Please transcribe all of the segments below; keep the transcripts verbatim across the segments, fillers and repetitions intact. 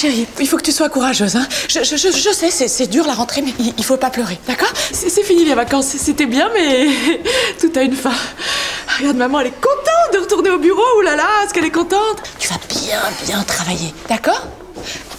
chérie, il faut que tu sois courageuse. Hein. Je, je, je, je sais, c'est dur la rentrée, mais il, il faut pas pleurer, d'accord? C'est fini les vacances, c'était bien, mais tout a une fin. Regarde, maman, elle est contente de retourner au bureau, oulala, est-ce qu'elle est contente? Tu vas bien, bien travailler, d'accord?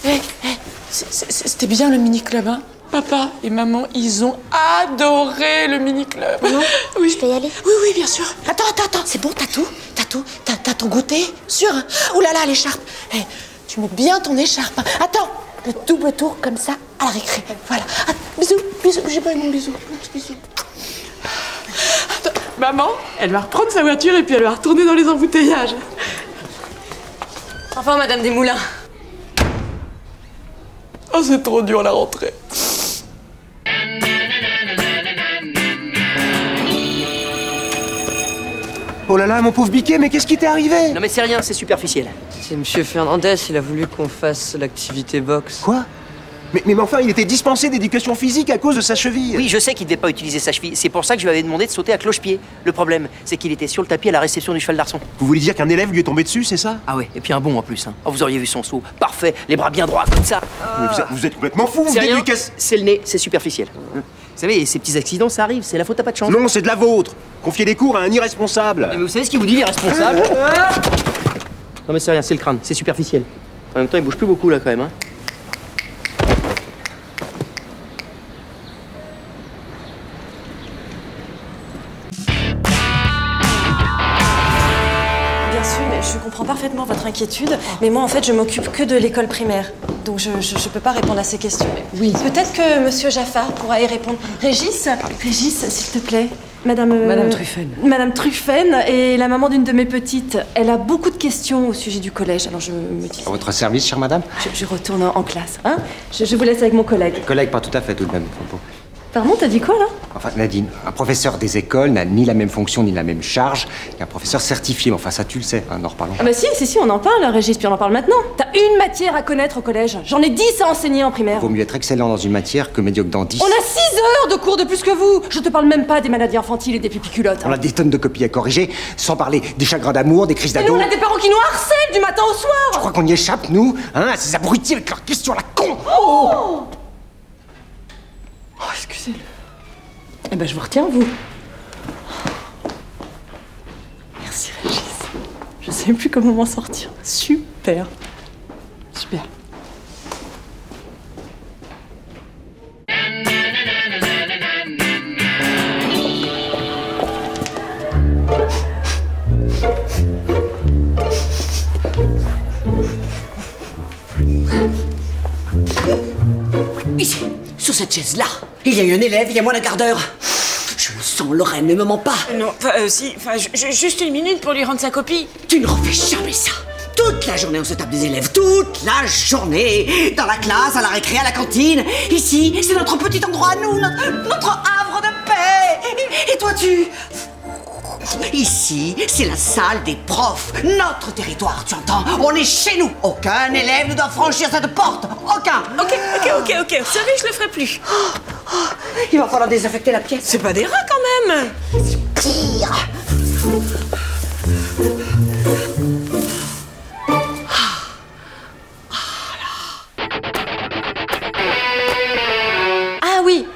Hé, hey, hey, c'était bien le mini-club, hein? Papa et maman, ils ont adoré le mini-club. Non, oui. Je peux y aller? Oui, oui, bien sûr. Attends, attends, attends, c'est bon, t'as tout? T'as tout? T'as ton goûter? Sûr, hein? Oulala, l'écharpe. Hey, tu mets bien ton écharpe. Attends, le double tour comme ça à la récré. Voilà. Ah, bisous, bisous, j'ai pas eu mon bisou. Bisous. Attends, maman, elle va reprendre sa voiture et puis elle va retourner dans les embouteillages. Enfin, Madame Desmoulins. Oh, c'est trop dur la rentrée. Oh là là, mon pauvre biquet, mais qu'est-ce qui t'est arrivé? Non mais c'est rien, c'est superficiel. C'est Monsieur Fernandez, il a voulu qu'on fasse l'activité boxe. Quoi? mais, mais enfin, il était dispensé d'éducation physique à cause de sa cheville. Oui, je sais qu'il ne devait pas utiliser sa cheville. C'est pour ça que je lui avais demandé de sauter à cloche-pied. Le problème, c'est qu'il était sur le tapis à la réception du cheval d'Arçon. Vous voulez dire qu'un élève lui est tombé dessus, c'est ça? Ah ouais, et puis un bon en plus. Hein. Oh, vous auriez vu son saut. Parfait, les bras bien droits, comme ça. Ah. Vous, êtes, vous êtes complètement fou, vous déducassez. C'est le nez, c'est superficiel. Mmh. Vous savez, ces petits accidents, ça arrive, c'est la faute à pas de chance. Non, c'est de la vôtre. Confiez les cours à un irresponsable. Mais vous savez ce qu'il vous dit, l'irresponsable? Ah. Non mais c'est rien, c'est le crâne, c'est superficiel. En même temps, il bouge plus beaucoup là quand même. Hein. Bien sûr, je comprends parfaitement votre inquiétude, mais moi en fait, je m'occupe que de l'école primaire. Donc je, je, je peux pas répondre à ces questions. Oui. Peut-être que Monsieur Jaffard pourra y répondre. Régis, Régis, s'il te plaît. Madame... Euh, Madame Truffaine. Madame Truffaine est la maman d'une de mes petites. Elle a beaucoup de questions au sujet du collège, alors je me dis... À votre service, chère madame? Je, je retourne en, en classe, hein. Je, je vous laisse avec mon collègue. Le collègue, pas tout à fait, tout de même. Pardon, t'as dit quoi, là? Enfin, Nadine, un professeur des écoles n'a ni la même fonction, ni la même charge qu'un professeur certifié. Mais enfin, ça, tu le sais, hein, en reparlons. Ah bah si, si, si, on en parle, Régis, puis on en parle maintenant. T'as une matière à connaître au collège. J'en ai dix à enseigner en primaire. Vaut mieux être excellent dans une matière que médiocre dans dix. On a six heures de cours de plus que vous. Je te parle même pas des maladies infantiles et des pipiculottes. Hein. On a des tonnes de copies à corriger, sans parler des chagrins d'amour, des crises d'ado. Mais nous, on a des parents qui nous harcèlent du matin au soir. Tu crois qu'on y échappe, nous, hein, à ces abrutis avec leurs questions à la con? Oh, oh. Oh, excusez-le. Eh ben, je vous retiens, vous. Merci, Régis. Je sais plus comment m'en sortir. Super. Super. Ici, sur cette chaise-là. Il y a eu un élève, il y a moins d'un quart d'heure. Je le sens, Laura, elle ne me ment pas. Non, enfin, euh, si, enfin, juste une minute pour lui rendre sa copie. Tu ne refais jamais ça. Toute la journée, on se tape des élèves, toute la journée. Dans la classe, à la récré, à la cantine. Ici, c'est notre petit endroit à nous, notre, notre havre de paix. Et, et toi, tu... Ici, c'est la salle des profs, notre territoire, tu entends? On est chez nous. Aucun élève ne doit franchir cette porte. Aucun. Ok, ok, ok, ok. Vous savez, je le ferai plus. Oh, oh, il va falloir désinfecter la pièce. C'est pas des rats quand même. C'est pire.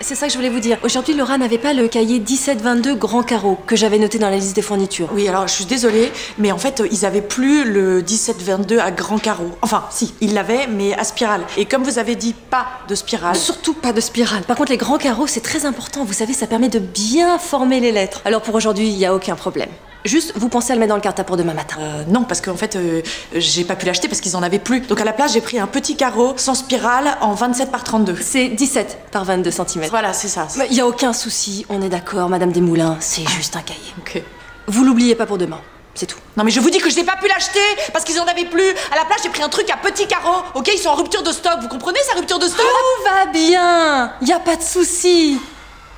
C'est ça que je voulais vous dire. Aujourd'hui, Laura n'avait pas le cahier dix-sept vingt-deux Grand Carreau que j'avais noté dans la liste des fournitures. Oui, alors je suis désolée, mais en fait, ils n'avaient plus le dix-sept vingt-deux à Grand Carreau. Enfin, si, ils l'avaient, mais à spirale. Et comme vous avez dit, pas de spirale. Surtout pas de spirale. Par contre, les Grands Carreaux, c'est très important. Vous savez, ça permet de bien former les lettres. Alors pour aujourd'hui, il n'y a aucun problème. Juste, vous pensez à le mettre dans le carta pour demain matin? euh, Non, parce qu'en fait, euh, j'ai pas pu l'acheter parce qu'ils en avaient plus. Donc à la place, j'ai pris un petit carreau sans spirale en vingt-sept par trente-deux. C'est dix-sept par vingt-deux centimètres. Voilà, c'est ça. Mais y a aucun souci, on est d'accord, Madame Desmoulins, c'est juste un cahier. Ok. Vous l'oubliez pas pour demain, c'est tout. Non mais je vous dis que je n'ai pas pu l'acheter parce qu'ils en avaient plus. À la place, j'ai pris un truc à petit carreau. Ok, ils sont en rupture de stock, vous comprenez sa rupture de stock? Tout va bien, y a pas de souci.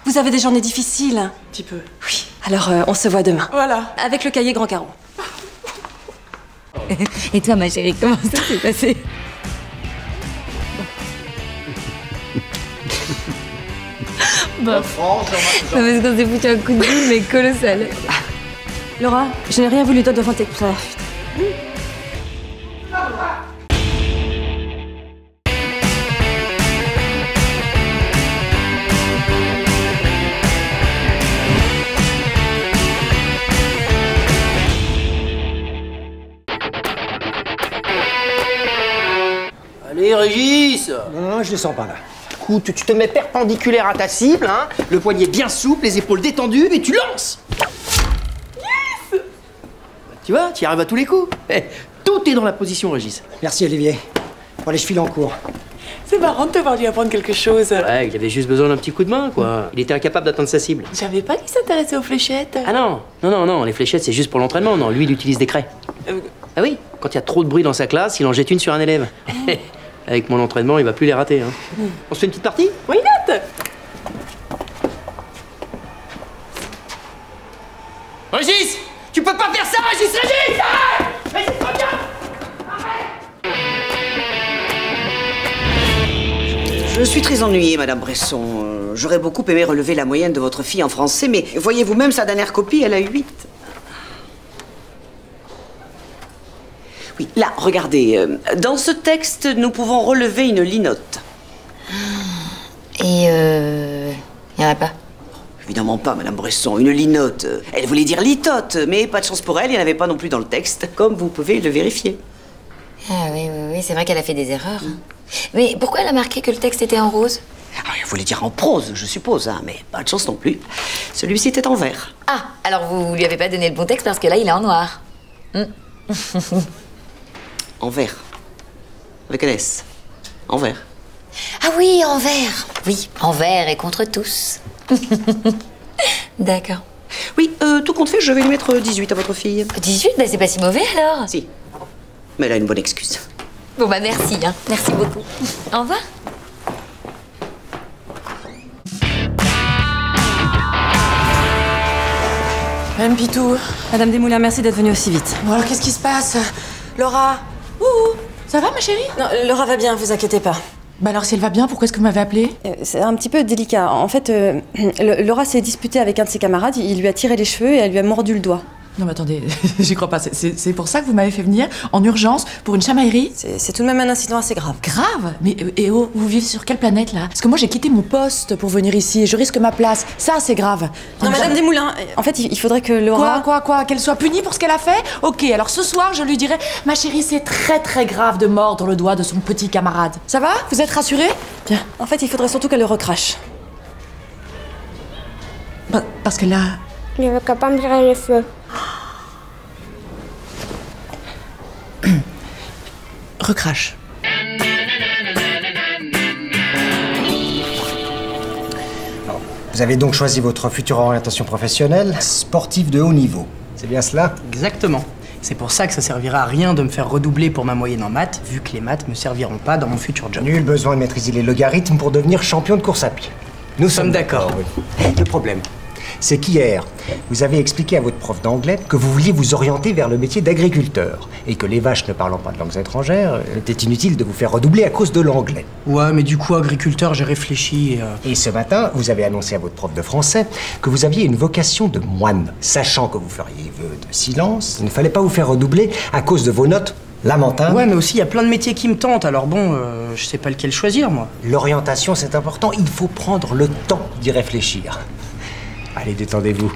Vous avez des journées difficiles. Un petit peu. Oui. Alors, euh, on se voit demain. Voilà. Avec le cahier Grand Carreau. Et toi, ma chérie, comment ça s'est passé? Bah, France, non, parce qu'on s'est foutu un coup de boule, mais colossal. Laura, je n'ai rien voulu toi devant tes... Allez, Régis! Non, non, je descends pas là. Écoute, tu te mets perpendiculaire à ta cible, hein, le poignet bien souple, les épaules détendues, et tu lances! Yes! Tu vois, tu y arrives à tous les coups. Hey, tout est dans la position, Régis. Merci, Olivier. Bon, allez, je file en cours. C'est marrant de t'avoir dû apprendre quelque chose. Ouais, il avait juste besoin d'un petit coup de main, quoi. Il était incapable d'atteindre sa cible. J'avais pas qu'il s'intéressait aux fléchettes. Ah non, non, non, non, les fléchettes, c'est juste pour l'entraînement. Non, lui, il utilise des craies. Euh... Ah oui, quand il y a trop de bruit dans sa classe, il en jette une sur un élève. Mmh. Avec mon entraînement, il va plus les rater, hein. Mmh. On se fait une petite partie? Oui, note. Régis! Tu peux pas faire ça, Régis! Régis! Arrête! Régis, regarde! Je suis très ennuyée, Madame Bresson. Euh, J'aurais beaucoup aimé relever la moyenne de votre fille en français, mais voyez-vous même sa dernière copie, elle a huit. Oui, là, regardez. Euh, dans ce texte, nous pouvons relever une linotte. Et euh... il n'y en a pas? Évidemment pas, Madame Bresson. Une linotte. Elle voulait dire litote, mais pas de chance pour elle, il n'y en avait pas non plus dans le texte, comme vous pouvez le vérifier. Ah oui, oui, oui, c'est vrai qu'elle a fait des erreurs. Mmh. Mais pourquoi elle a marqué que le texte était en rose? Alors, il voulait dire en prose, je suppose, hein, mais pas de chance non plus. Celui-ci était en vert. Ah, alors vous lui avez pas donné le bon texte parce que là, il est en noir. Mm. En vert. Avec un S. En vert. Ah oui, en vert. Oui, en vert et contre tous. D'accord. Oui, euh, tout compte fait, je vais lui mettre dix-huit à votre fille. dix-huit? Ben, c'est pas si mauvais alors. Si. Mais elle a une bonne excuse. Bon bah merci, hein. Merci beaucoup. Au revoir. Madame Pitou, Madame Desmoulins, merci d'être venue aussi vite. Bon alors qu'est-ce qui se passe? Laura? Ouh, ça va ma chérie? Non, Laura va bien, vous inquiétez pas. Bah alors si elle va bien, pourquoi est-ce que vous m'avez appelée? euh, C'est un petit peu délicat. En fait, euh, Laura s'est disputée avec un de ses camarades, il lui a tiré les cheveux et elle lui a mordu le doigt. Non mais attendez, j'y crois pas. C'est pour ça que vous m'avez fait venir en urgence pour une chamaillerie? C'est tout de même un incident assez grave. Grave? Mais et oh, vous vivez sur quelle planète là? Parce que moi j'ai quitté mon poste pour venir ici et je risque ma place. Ça c'est grave. Non, Madame Desmoulins, en fait il faudrait que Laura... Quoi, quoi, quoi? Qu'elle soit punie pour ce qu'elle a fait? Ok, alors ce soir je lui dirai, ma chérie c'est très très grave de mordre le doigt de son petit camarade. Ça va? Vous êtes rassurée? Bien. En fait il faudrait surtout qu'elle le recrache. Bah, parce que là... Il veut pas me tirer les feux. Recrache. Alors, vous avez donc choisi votre future orientation professionnelle, sportive de haut niveau. C'est bien cela? Exactement. C'est pour ça que ça servira à rien de me faire redoubler pour ma moyenne en maths, vu que les maths me serviront pas dans mon futur job. Nul besoin de maîtriser les logarithmes pour devenir champion de course à pied. Nous, Nous sommes d'accord. Oui. Le problème, c'est qu'hier, vous avez expliqué à votre prof d'anglais que vous vouliez vous orienter vers le métier d'agriculteur et que les vaches ne parlant pas de langues étrangères, il était inutile de vous faire redoubler à cause de l'anglais. Ouais, mais du coup, agriculteur, j'ai réfléchi et... Euh... Et ce matin, vous avez annoncé à votre prof de français que vous aviez une vocation de moine. Sachant que vous feriez vœu de silence, il ne fallait pas vous faire redoubler à cause de vos notes lamentables. Ouais, mais aussi, il y a plein de métiers qui me tentent, alors bon, euh, je sais pas lequel choisir, moi. L'orientation, c'est important, il faut prendre le temps d'y réfléchir. Allez, détendez-vous.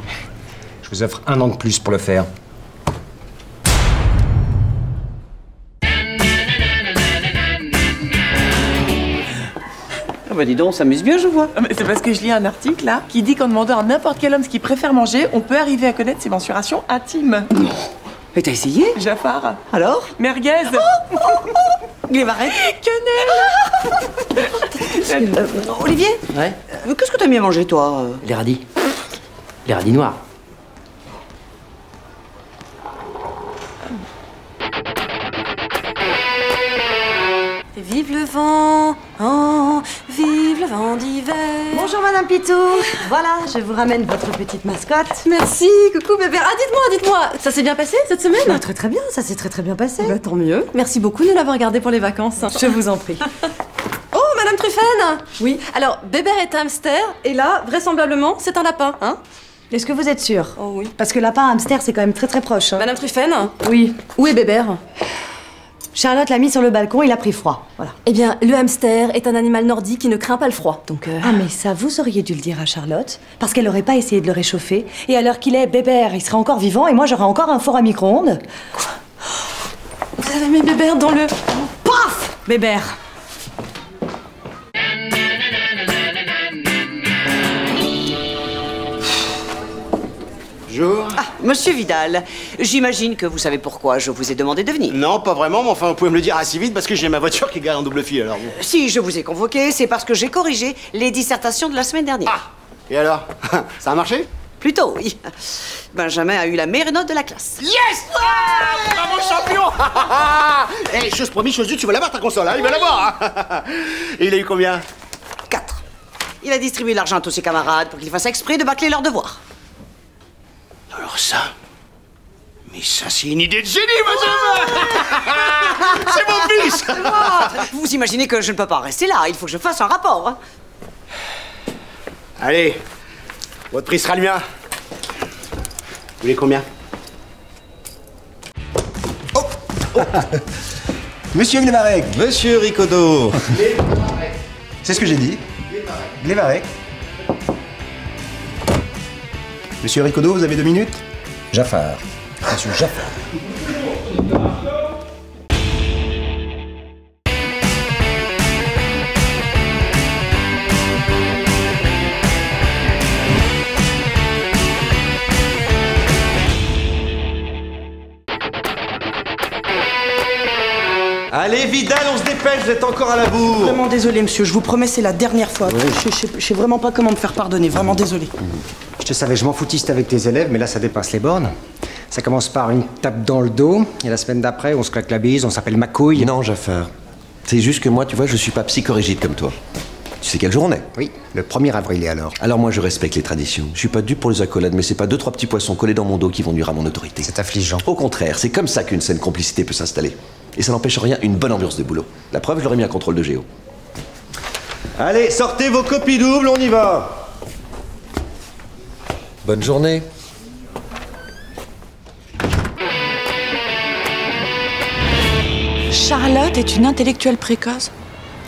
Je vous offre un an de plus pour le faire. Ah bah dis donc, on s'amuse bien, je vois. C'est parce que je lis un article, là, qui dit qu'en demandant à n'importe quel homme ce qu'il préfère manger, on peut arriver à connaître ses mensurations intimes. Non. Mais t'as essayé? Jaffard. Alors? Merguez. Oh, oh, oh. Glévarec. Quenelle. euh, Olivier. Ouais. Euh, Qu'est-ce que t'as mis à manger, toi? Les radis. Les radis noirs. Vive le vent, oh, vive le vent d'hiver. Bonjour Madame Pitou. Voilà, je vous ramène votre petite mascotte. Merci, coucou Bébert. Ah, dites-moi, dites-moi, ça s'est bien passé cette semaine? Bah, très très bien, ça s'est très très bien passé. Bah, tant mieux. Merci beaucoup de nous l'avoir gardé pour les vacances. Je vous en prie. Oh, Madame Truffaine. Oui. Alors, Bébert est un hamster, et là, vraisemblablement, c'est un lapin, hein? Est-ce que vous êtes sûre? Oh oui. Parce que lapin à hamster, c'est quand même très très proche. Hein. Madame Truffaine. Oui. Où est Bébert? Charlotte l'a mis sur le balcon, il a pris froid, voilà. Eh bien, le hamster est un animal nordique qui ne craint pas le froid, donc... Euh... Ah mais ça, vous auriez dû le dire à Charlotte, parce qu'elle n'aurait pas essayé de le réchauffer, et à l'heure qu'il est, Bébert, il serait encore vivant, et moi j'aurais encore un four à micro-ondes. Quoi? Vous avez mis Bébert dans le... Paf! Bébert, Bonjour. Ah, monsieur Vidal, j'imagine que vous savez pourquoi je vous ai demandé de venir. Non, pas vraiment, mais enfin, vous pouvez me le dire assez vite parce que j'ai ma voiture qui est garée en double file, alors. Si je vous ai convoqué, c'est parce que j'ai corrigé les dissertations de la semaine dernière. Ah. Et alors? Ça a marché? Plutôt, oui. Benjamin a eu la meilleure note de la classe. Yes! Ouais! Bravo, champion! Hey, chose promis, chose due, tu vas l'avoir ta console, hein? Il va l'avoir, hein? Et il a eu combien? Quatre. Il a distribué l'argent à tous ses camarades pour qu'ils fassent exprès de bâcler leurs devoirs. Alors ça... Mais ça, c'est une idée de génie, Benjamin! Ouais! C'est mon fils! Bon. Vous imaginez que je ne peux pas rester là, il faut que je fasse un rapport. Hein? Allez! Votre prix sera le mien. Vous voulez combien? Oh, oh. Monsieur Glévarec. Monsieur Ricodeau. Glévarec. C'est ce que j'ai dit. Glévarec. Glévarec. Monsieur Ricodeau, vous avez deux minutes? Jaffard. Monsieur Jaffard. Allez, Vidal, on se dépêche, vous êtes encore à la bourre. Vraiment désolé, monsieur, je vous promets, c'est la dernière fois. Oui. Je, je, je sais vraiment pas comment me faire pardonner, vraiment désolé. Je te savais, je m'en foutiste avec tes élèves, mais là, ça dépasse les bornes. Ça commence par une tape dans le dos, et la semaine d'après, on se claque la bise, on s'appelle Macouille. Non, Jaffard, c'est juste que moi, tu vois, je suis pas psychorigide comme toi. Tu sais quel jour on est? Oui, le premier avril, et alors? Alors moi, je respecte les traditions. Je suis pas dû pour les accolades, mais c'est pas deux, trois petits poissons collés dans mon dos qui vont nuire à mon autorité. C'est affligeant. Au contraire, c'est comme ça qu'une saine complicité peut s'installer. Et ça n'empêche rien une bonne ambiance de boulot. La preuve, je leur ai mis un contrôle de géo. Allez, sortez vos copies doubles, on y va. Bonne journée. Charlotte est une intellectuelle précoce.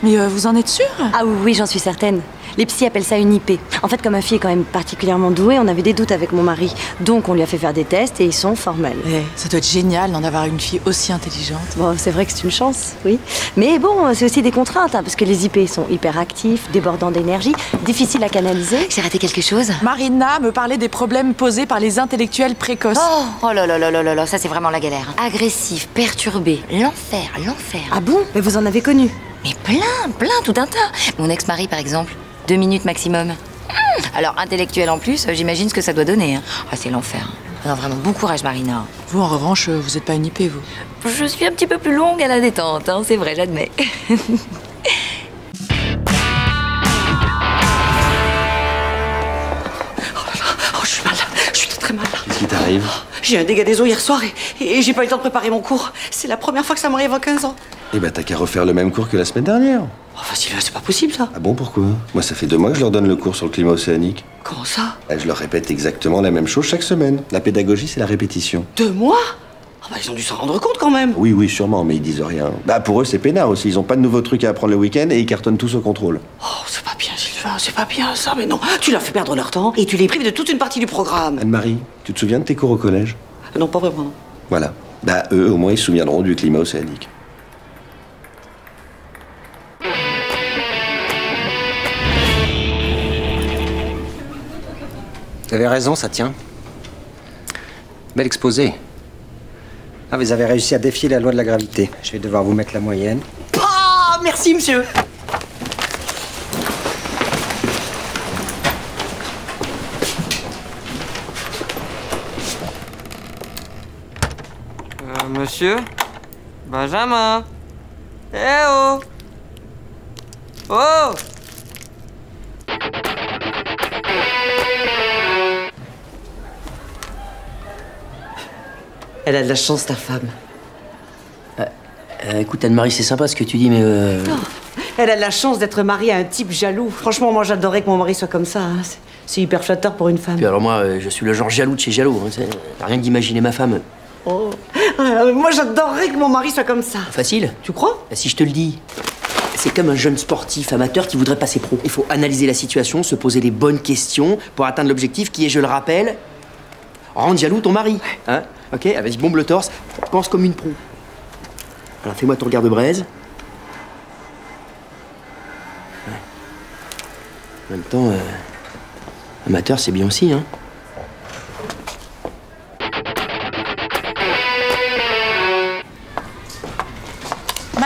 Mais euh, vous en êtes sûre? Ah oui, oui, j'en suis certaine. Les psys appellent ça une I P. En fait, comme ma fille est quand même particulièrement douée, on avait des doutes avec mon mari. Donc, on lui a fait faire des tests et ils sont formels. Eh, ça doit être génial d'en avoir une fille aussi intelligente. Bon, c'est vrai que c'est une chance, oui. Mais bon, c'est aussi des contraintes, hein, parce que les I P sont hyperactifs, débordants d'énergie, difficiles à canaliser. J'ai raté quelque chose? Marina me parlait des problèmes posés par les intellectuels précoces. Oh, oh là là là là là, ça c'est vraiment la galère. Agressif, perturbé, l'enfer, l'enfer. Ah bon? Mais vous en avez connu? Mais plein, plein, tout un tas. Mon ex-mari, par exemple. Deux minutes maximum. Alors, intellectuel en plus, j'imagine ce que ça doit donner. Hein. Ah, c'est l'enfer. Non, vraiment, bon courage, Marina. Vous, en revanche, vous n'êtes pas une I P, vous? Je suis un petit peu plus longue à la détente, hein, c'est vrai, j'admets. Qu'est-ce qui t'arrive? J'ai eu un dégât des eaux hier soir et, et, et j'ai pas eu le temps de préparer mon cours. C'est la première fois que ça m'arrive en quinze ans. Eh ben, t'as qu'à refaire le même cours que la semaine dernière. Enfin, Sylvain, c'est pas possible, ça. Ah bon, pourquoi? Moi, ça fait deux mois que je leur donne le cours sur le climat océanique. Comment ça? Ben, je leur répète exactement la même chose chaque semaine. La pédagogie, c'est la répétition. Deux mois? Ah bah, ils ont dû s'en rendre compte, quand même. Oui, oui, sûrement, mais ils disent rien. Bah, pour eux, c'est peinard aussi. Ils ont pas de nouveaux trucs à apprendre le week-end et ils cartonnent tous au contrôle. Oh, c'est pas bien, Sylvain, c'est pas bien, ça, mais non. Tu leur fais perdre leur temps et tu les prives de toute une partie du programme. Anne-Marie, tu te souviens de tes cours au collège? Non, pas vraiment. Voilà. Bah, eux, au moins, ils se souviendront du climat océanique. Vous avez raison, ça tient. Bel exposé. Ah, vous avez réussi à défier la loi de la gravité. Je vais devoir vous mettre la moyenne. Ah, merci, monsieur. Euh, monsieur Benjamin. Eh oh. Oh. Elle a de la chance, ta femme. Euh, euh, écoute, Anne-Marie, c'est sympa ce que tu dis, mais... Euh... Oh, elle a de la chance d'être mariée à un type jaloux. Franchement, moi, j'adorerais que mon mari soit comme ça. Hein. C'est hyper flatteur pour une femme. Puis alors moi, euh, je suis le genre jaloux de chez jaloux. Hein. T'as rien d'imaginer ma femme. Oh, euh, moi, j'adorerais que mon mari soit comme ça. Facile. Tu crois? Bah, si je te le dis. C'est comme un jeune sportif amateur qui voudrait passer pro. Il faut analyser la situation, se poser les bonnes questions pour atteindre l'objectif qui est, je le rappelle, rendre jaloux ton mari. Hein? Ok, ah, vas-y, bombe le torse, pense comme une pro. Alors fais-moi ton regard de braise. Ouais. En même temps, euh, amateur, c'est bien aussi, hein.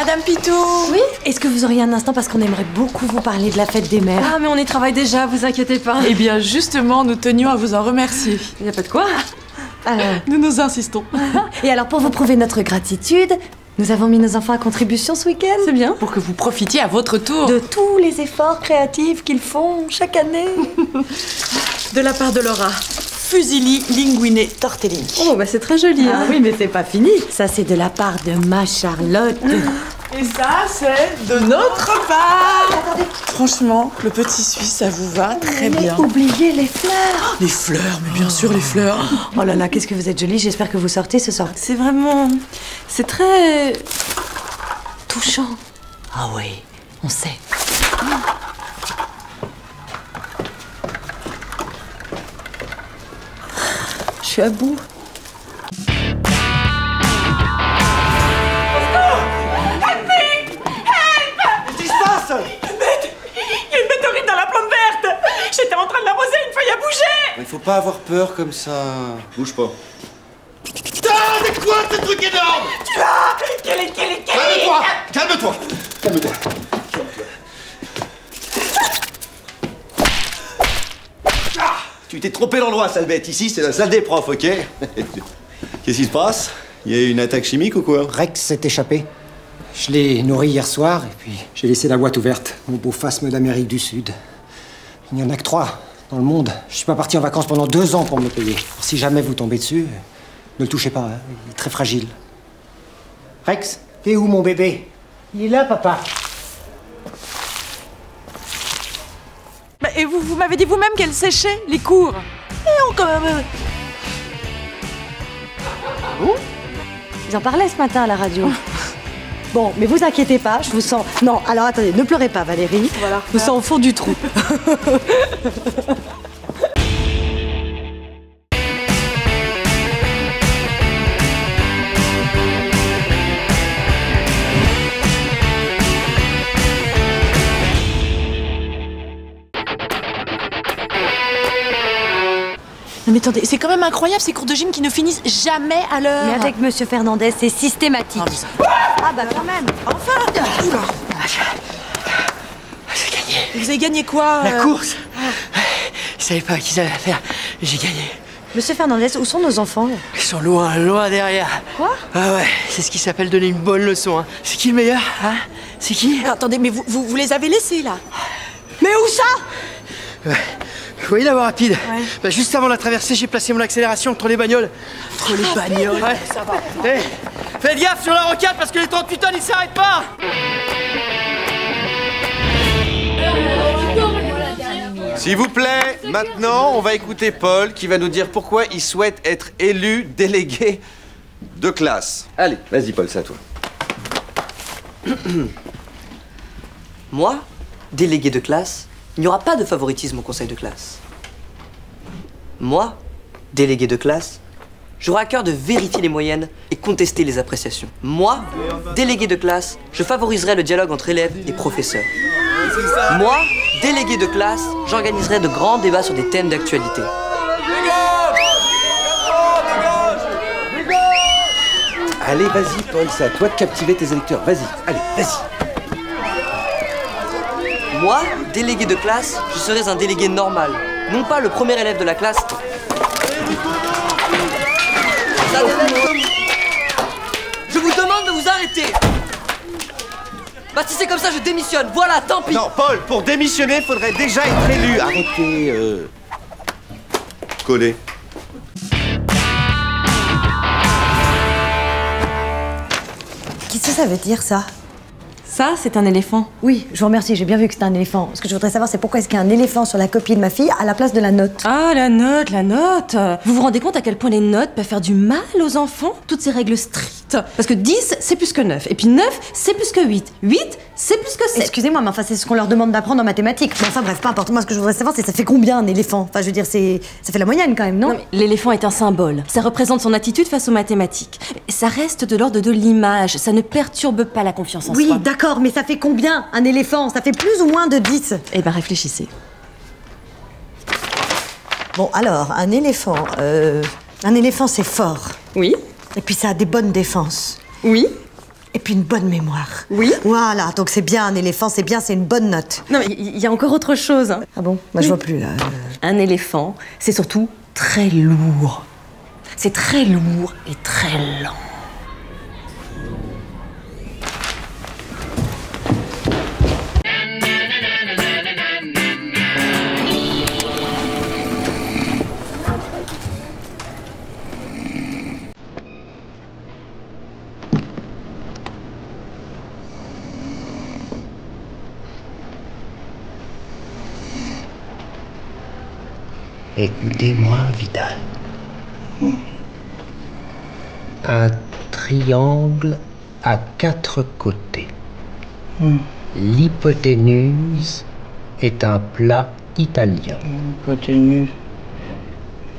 Madame Pitou. Oui. Est-ce que vous auriez un instant, parce qu'on aimerait beaucoup vous parler de la fête des mères. Ah mais on y travaille déjà, vous inquiétez pas. Eh bien justement, nous tenions à vous en remercier. Il n'y a pas de quoi. Alors... Nous nous insistons. Et alors pour vous prouver notre gratitude, nous avons mis nos enfants à contribution ce week-end. C'est bien. Pour que vous profitiez à votre tour de tous les efforts créatifs qu'ils font chaque année. De la part de Laura. Fusilli, linguiné, tortellini. Oh bah c'est très joli. Ah hein. Oui mais c'est pas fini. Ça c'est de la part de ma Charlotte. Et ça c'est de notre part. Attendez. Franchement, le petit Suisse, ça vous va très bien. Oubliez les fleurs. Les fleurs, mais bien sûr les fleurs. Oh là là, qu'est-ce que vous êtes jolie. J'espère que vous sortez ce soir. C'est vraiment... C'est très... touchant. Ah oui, on sait. Je suis à bout. J'étais en train de l'arroser, une feuille a bougé. Il faut pas avoir peur comme ça. Bouge pas. Putain, c'est quoi ce truc énorme? Tu vas... Calme-toi. Calme-toi. Calme-toi. Ah, tu t'es trompé l'endroit, sale bête. Ici, c'est la salle des profs, ok? Qu'est-ce qui se passe? Il y a eu une attaque chimique ou quoi? Rex s'est échappé. Je l'ai nourri hier soir et puis j'ai laissé la boîte ouverte. Mon beau phasme d'Amérique du Sud. Il n'y en a que trois dans le monde. Je suis pas parti en vacances pendant deux ans pour me le payer. Si jamais vous tombez dessus, ne le touchez pas, hein. Il est très fragile. Rex, t'es où mon bébé? Il est là, papa. Bah, et vous, vous m'avez dit vous-même qu'elle séchait les cours. Et on quand même... Oh, ils en parlaient ce matin à la radio. Bon, mais vous inquiétez pas, je vous sens... Non, alors attendez, ne pleurez pas Valérie, voilà. Je vous sens au fond du trou. Non mais attendez, c'est quand même incroyable ces cours de gym qui ne finissent jamais à l'heure. Mais avec Monsieur Fernandez, c'est systématique. Ah, mais... ah bah quand même. Enfin. J'ai gagné. Vous avez gagné quoi? La euh... course. Ah. Je savais pas qui ça allait faire. J'ai gagné. Monsieur Fernandez, où sont nos enfants? Ils sont loin, loin derrière. Quoi? Ah ouais, c'est ce qui s'appelle donner une bonne leçon. Hein. C'est qui le meilleur? Hein? C'est qui? Alors, attendez, mais vous, vous, vous les avez laissés là. Mais où ça? Ouais. Vous voyez la voie rapide? Ouais. Bah, juste avant la traversée, j'ai placé mon accélération entre les bagnoles. Entre les bagnoles? Ouais, ça va. Hey, faites gaffe sur la rocade parce que les trente-huit tonnes, ils s'arrêtent pas! S'il vous plaît, maintenant, on va écouter Paul qui va nous dire pourquoi il souhaite être élu délégué de classe. Allez, vas-y Paul, c'est à toi. Moi, délégué de classe? Il n'y aura pas de favoritisme au conseil de classe. Moi, délégué de classe, j'aurai à cœur de vérifier les moyennes et contester les appréciations. Moi, délégué de classe, je favoriserai le dialogue entre élèves et professeurs. Moi, délégué de classe, j'organiserai de grands débats sur des thèmes d'actualité. Allez, vas-y, Paul, c'est à toi de captiver tes électeurs. Vas-y, allez, vas-y. Moi, délégué de classe, je serais un délégué normal, non pas le premier élève de la classe. Je vous demande de vous arrêter. Bah si c'est comme ça, je démissionne, voilà, tant pis. Non, Paul, pour démissionner, faudrait déjà être élu. Arrêtez, euh... collé. Qu'est-ce que ça veut dire, ça? Ça, c'est un éléphant. Oui, je vous remercie, j'ai bien vu que c'était un éléphant. Ce que je voudrais savoir, c'est pourquoi est-ce qu'il y a un éléphant sur la copie de ma fille à la place de la note? Ah, la note, la note. Vous vous rendez compte à quel point les notes peuvent faire du mal aux enfants? Toutes ces règles strictes. Parce que dix, c'est plus que neuf. Et puis neuf, c'est plus que huit. huit, c'est plus que sept. Excusez-moi, mais enfin, c'est ce qu'on leur demande d'apprendre en mathématiques. Mais enfin, bref, pas important. Moi, ce que je voudrais savoir, c'est ça fait combien un éléphant? Enfin, je veux dire, c'est ça fait la moyenne quand même, non? Non, mais l'éléphant est un symbole. Ça représente son attitude face aux mathématiques. Ça reste de l'ordre de l'image. Ça ne perturbe pas la confiance en oui, soi. D'accord. Mais ça fait combien un éléphant? Ça fait plus ou moins de dix? Eh ben réfléchissez. Bon alors, un éléphant, euh, un éléphant c'est fort. Oui. Et puis ça a des bonnes défenses. Oui. Et puis une bonne mémoire. Oui. Voilà, donc c'est bien un éléphant, c'est bien, c'est une bonne note. Non, il y, y a encore autre chose. Hein. Ah bon? Bah, oui. Je vois plus, là. Un éléphant, c'est surtout très lourd. C'est très lourd et très lent. Écoutez-moi, Vidal. Mm. Un triangle à quatre côtés. Mm. L'hypoténuse est un plat italien. L'hypoténuse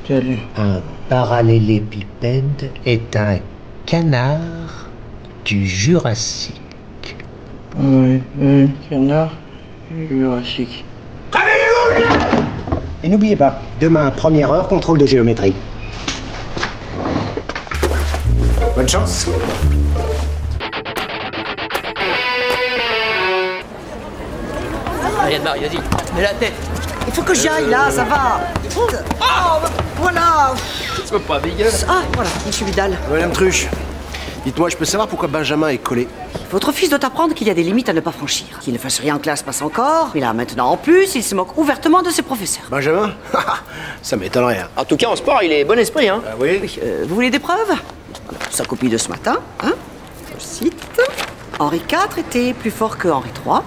italien. Un parallélépipède est un canard du Jurassique. Oui, un canard du Jurassique. Et n'oubliez pas, demain, première heure, contrôle de géométrie. Bonne chance. Allez, Anne-Marie, vas-y, mets la tête. Il faut que j'y aille, euh... là, ça va. Oh, ah, voilà. C'est pas dégueulasse. Ah, voilà, je suis Vidal. Madame Truche, dites-moi, je peux savoir pourquoi Benjamin est collé? Votre fils doit apprendre qu'il y a des limites à ne pas franchir. Qu'il ne fasse rien en classe passe encore, mais là maintenant en plus, il se moque ouvertement de ses professeurs. Benjamin, ça m'étonnerait. Hein. En tout cas en sport, il est bon esprit. Hein. Ah oui. Oui euh, vous voulez des preuves? Alors, sa copie de ce matin, hein, je cite. Henri quatre était plus fort que Henri trois,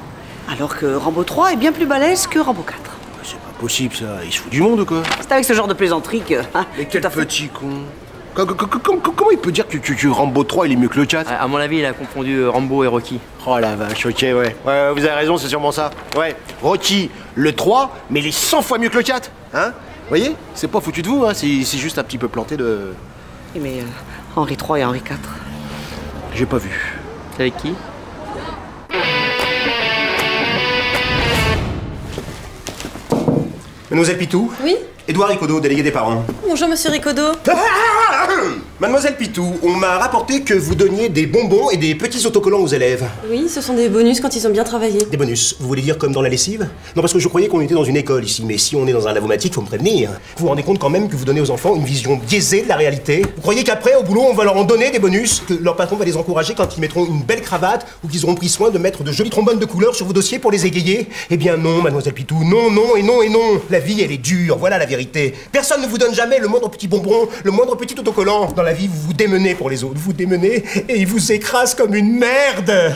alors que Rambo trois est bien plus balèze que Rambo quatre. C'est pas possible ça, il se fout du monde ou quoi? C'est avec ce genre de plaisanterie que... Hein, mais quel petit con. Comment il peut dire que tu, tu, Rambo trois, il est mieux que le quatre? À mon avis, il a confondu Rambo et Rocky. Oh la vache, ok, ouais. Ouais, ouais, vous avez raison, c'est sûrement ça. Ouais, Rocky, le trois, mais il est cent fois mieux que le quatre. Hein? Vous voyez? C'est pas foutu de vous, hein, c'est juste un petit peu planté de... Mais euh, Henri trois et Henri quatre... J'ai pas vu. C'est avec qui? Mademoiselle Pitou? Oui? Édouard Ricodeau, délégué des parents. Bonjour, monsieur Ricodeau. Ah, Mademoiselle Pitou, on m'a rapporté que vous donniez des bonbons et des petits autocollants aux élèves. Oui, ce sont des bonus quand ils ont bien travaillé. Des bonus? Vous voulez dire comme dans la lessive? Non, parce que je croyais qu'on était dans une école ici, mais si on est dans un lavomatique, faut me prévenir. Vous vous rendez compte quand même que vous donnez aux enfants une vision biaisée de la réalité? Vous croyez qu'après, au boulot, on va leur en donner des bonus? Que leur patron va les encourager quand ils mettront une belle cravate ou qu'ils auront pris soin de mettre de jolies trombones de couleur sur vos dossiers pour les égayer? Eh bien non, Mademoiselle Pitou, non, non et non et non. La vie, elle est dure, voilà la vérité. Personne ne vous donne jamais le moindre petit bonbon, le moindre petit autocollant. Dans la vie, vous vous démenez pour les autres, vous démenez et ils vous écrasent comme une merde.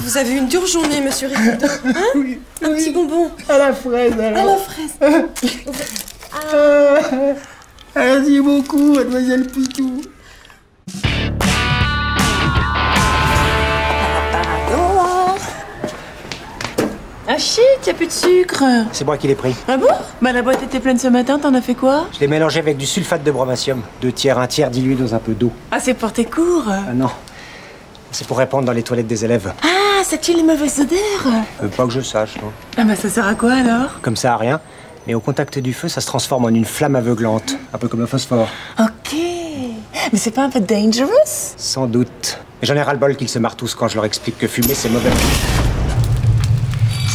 Vous avez une dure journée, monsieur Ricodeau. Hein? Oui, un oui. Petit bonbon. À la fraise, alors. À la fraise. euh, merci beaucoup, mademoiselle Pitou. Ah shit, y a plus de sucre. C'est moi qui l'ai pris. Ah bon? Bah la boîte était pleine ce matin, t'en as fait quoi? Je l'ai mélangé avec du sulfate de bromatium. Deux tiers, un tiers dilué dans un peu d'eau. Ah c'est pour tes cours? Ah non, c'est pour répandre dans les toilettes des élèves. Ah, ça tue les mauvaises odeurs? euh, Pas que je sache, non. Ah bah ça sert à quoi alors? Comme ça à rien, mais au contact du feu, ça se transforme en une flamme aveuglante. Un peu comme le phosphore. Ok, mais c'est pas un peu dangerous? Sans doute, mais j'en ai ras le bol qu'ils se marrent tous quand je leur explique que fumer c'est mauvais.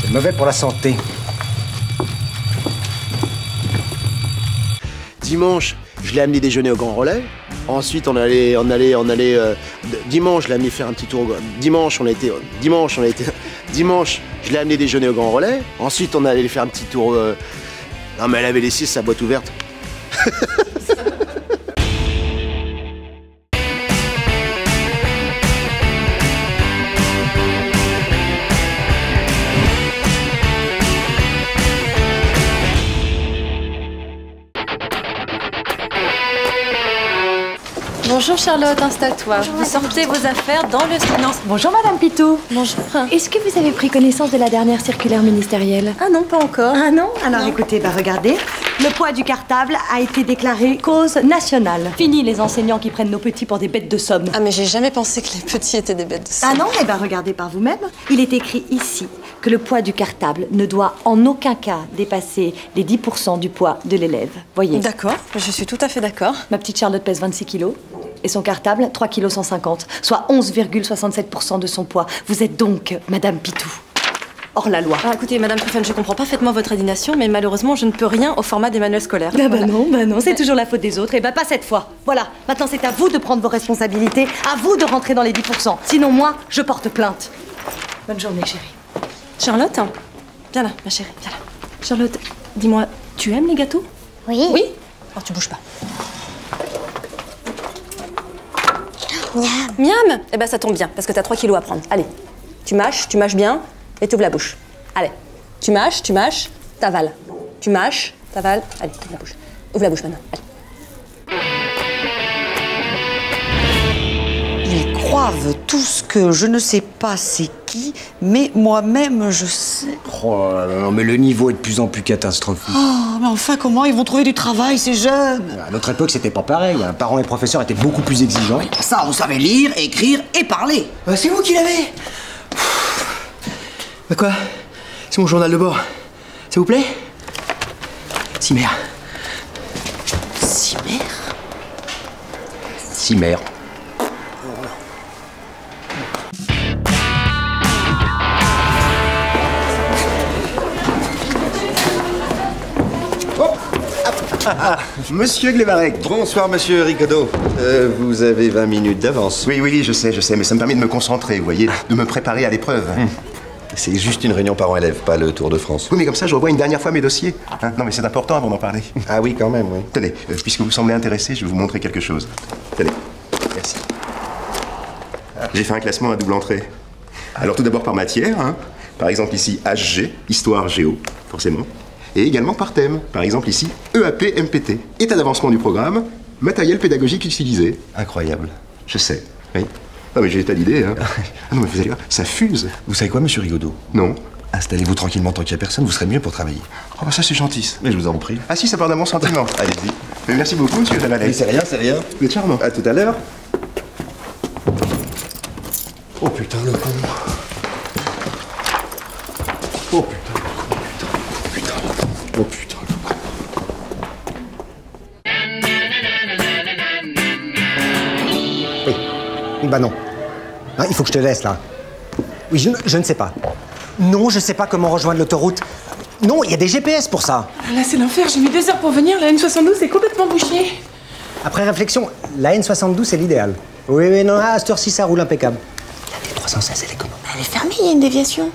C'est mauvais pour la santé. Dimanche, je l'ai amené déjeuner au Grand Relais. Ensuite, on allait, on allait, on allait. Euh, dimanche, je l'ai amené faire un petit tour. Dimanche, on a été. Dimanche, on a été. Dimanche, je l'ai amené déjeuner au Grand Relais. Ensuite, on allait faire un petit tour. Euh... Non, mais elle avait laissé sa boîte ouverte. Bonjour Charlotte, installe-toi. Vous sortez vos affaires dans le silence. Bonjour Madame Pitou. Bonjour. Est-ce que vous avez pris connaissance de la dernière circulaire ministérielle? Ah non, pas encore. Ah non? Alors non. Écoutez, bah regardez. Le poids du cartable a été déclaré cause nationale. Fini les enseignants qui prennent nos petits pour des bêtes de somme. Ah mais j'ai jamais pensé que les petits étaient des bêtes de somme. Ah non? Eh bah regardez par vous-même. Il est écrit ici que le poids du cartable ne doit en aucun cas dépasser les dix pour cent du poids de l'élève. Voyez? D'accord, je suis tout à fait d'accord. Ma petite Charlotte pèse vingt-six kilos. et son cartable, trois virgule cent cinquante kilos, soit onze virgule soixante-sept pour cent de son poids. Vous êtes donc Madame Pitou, hors la loi. Ah, écoutez, Madame Truffaine, je comprends parfaitement votre indignation, mais malheureusement, je ne peux rien au format des manuels scolaires. Ah voilà. bah non, bah non, c'est euh... toujours la faute des autres, et bah pas cette fois. Voilà, maintenant c'est à vous de prendre vos responsabilités, à vous de rentrer dans les dix pour cent. Sinon, moi, je porte plainte. Bonne journée, chérie. Charlotte, viens là, ma chérie, viens là. Charlotte, dis-moi, tu aimes les gâteaux? Oui. Oui? Alors tu bouges pas. Miam. Miam? Eh ben ça tombe bien, parce que t'as trois kilos à prendre. Allez, tu mâches, tu mâches bien, et tu ouvres la bouche. Allez, tu mâches, tu mâches, t'avales. Tu mâches, t'avales, allez, ouvre la bouche. Ouvre la bouche maintenant, allez. Ils croivent tous que je ne sais pas c'est qui, mais moi-même je sais. Oh là là, mais le niveau est de plus en plus catastrophique. Oh, mais enfin comment ils vont trouver du travail ces jeunes? À notre époque c'était pas pareil, hein. Parents et professeurs étaient beaucoup plus exigeants. Ça, on savait lire, écrire et parler. Bah, c'est vous qui l'avez. Bah quoi? C'est mon journal de bord. Ça vous plaît? Cimère. Cimère? Cimère. Ah, monsieur Glévarec. Bonsoir, monsieur Ricodeau. Euh, vous avez vingt minutes d'avance. Oui, oui, je sais, je sais, mais ça me permet de me concentrer, vous voyez, de me préparer à l'épreuve. Mmh. C'est juste une réunion parents-élèves, pas le Tour de France. Oui, mais comme ça, je revois une dernière fois mes dossiers. Hein? Non, mais c'est important avant d'en parler. Ah oui, quand même, oui. Tenez, euh, puisque vous semblez intéressé, je vais vous montrer quelque chose. Tenez, merci. J'ai fait un classement à double entrée. Alors, tout d'abord par matière, hein? Par exemple ici, H G, histoire, géo, forcément. Et également par thème, par exemple ici, E A P M P T. État d'avancement du programme, matériel pédagogique utilisé. Incroyable. Je sais, oui. Non mais j'ai des tas d'idées, hein. Ah non mais vous allez voir, ça fuse. Vous savez quoi, monsieur Ricodeau? Non. Installez-vous tranquillement tant qu'il n'y a personne, vous serez mieux pour travailler. Oh bah ça c'est gentil. Mais je vous en prie. Ah si, ça part d'un bon sentiment. Allez-y. Mais merci beaucoup, monsieur Vidal. C'est rien, c'est rien. Vous êtes charmant. À tout à l'heure. Oh putain, le con. Oh putain. Oh putain, le coup. Oui. Bah non. Hein, il faut que je te laisse, là. Oui, je, je ne sais pas. Non, je sais pas comment rejoindre l'autoroute. Non, il y a des G P S pour ça. Là, c'est l'enfer. J'ai mis deux heures pour venir. La N soixante-douze est complètement bouchée. Après réflexion, la N soixante-douze, c'est l'idéal. Oui, mais non, à cette heure-ci, ça roule impeccable. La D trois cent seize, elle est comment? Elle est fermée, il y a une déviation.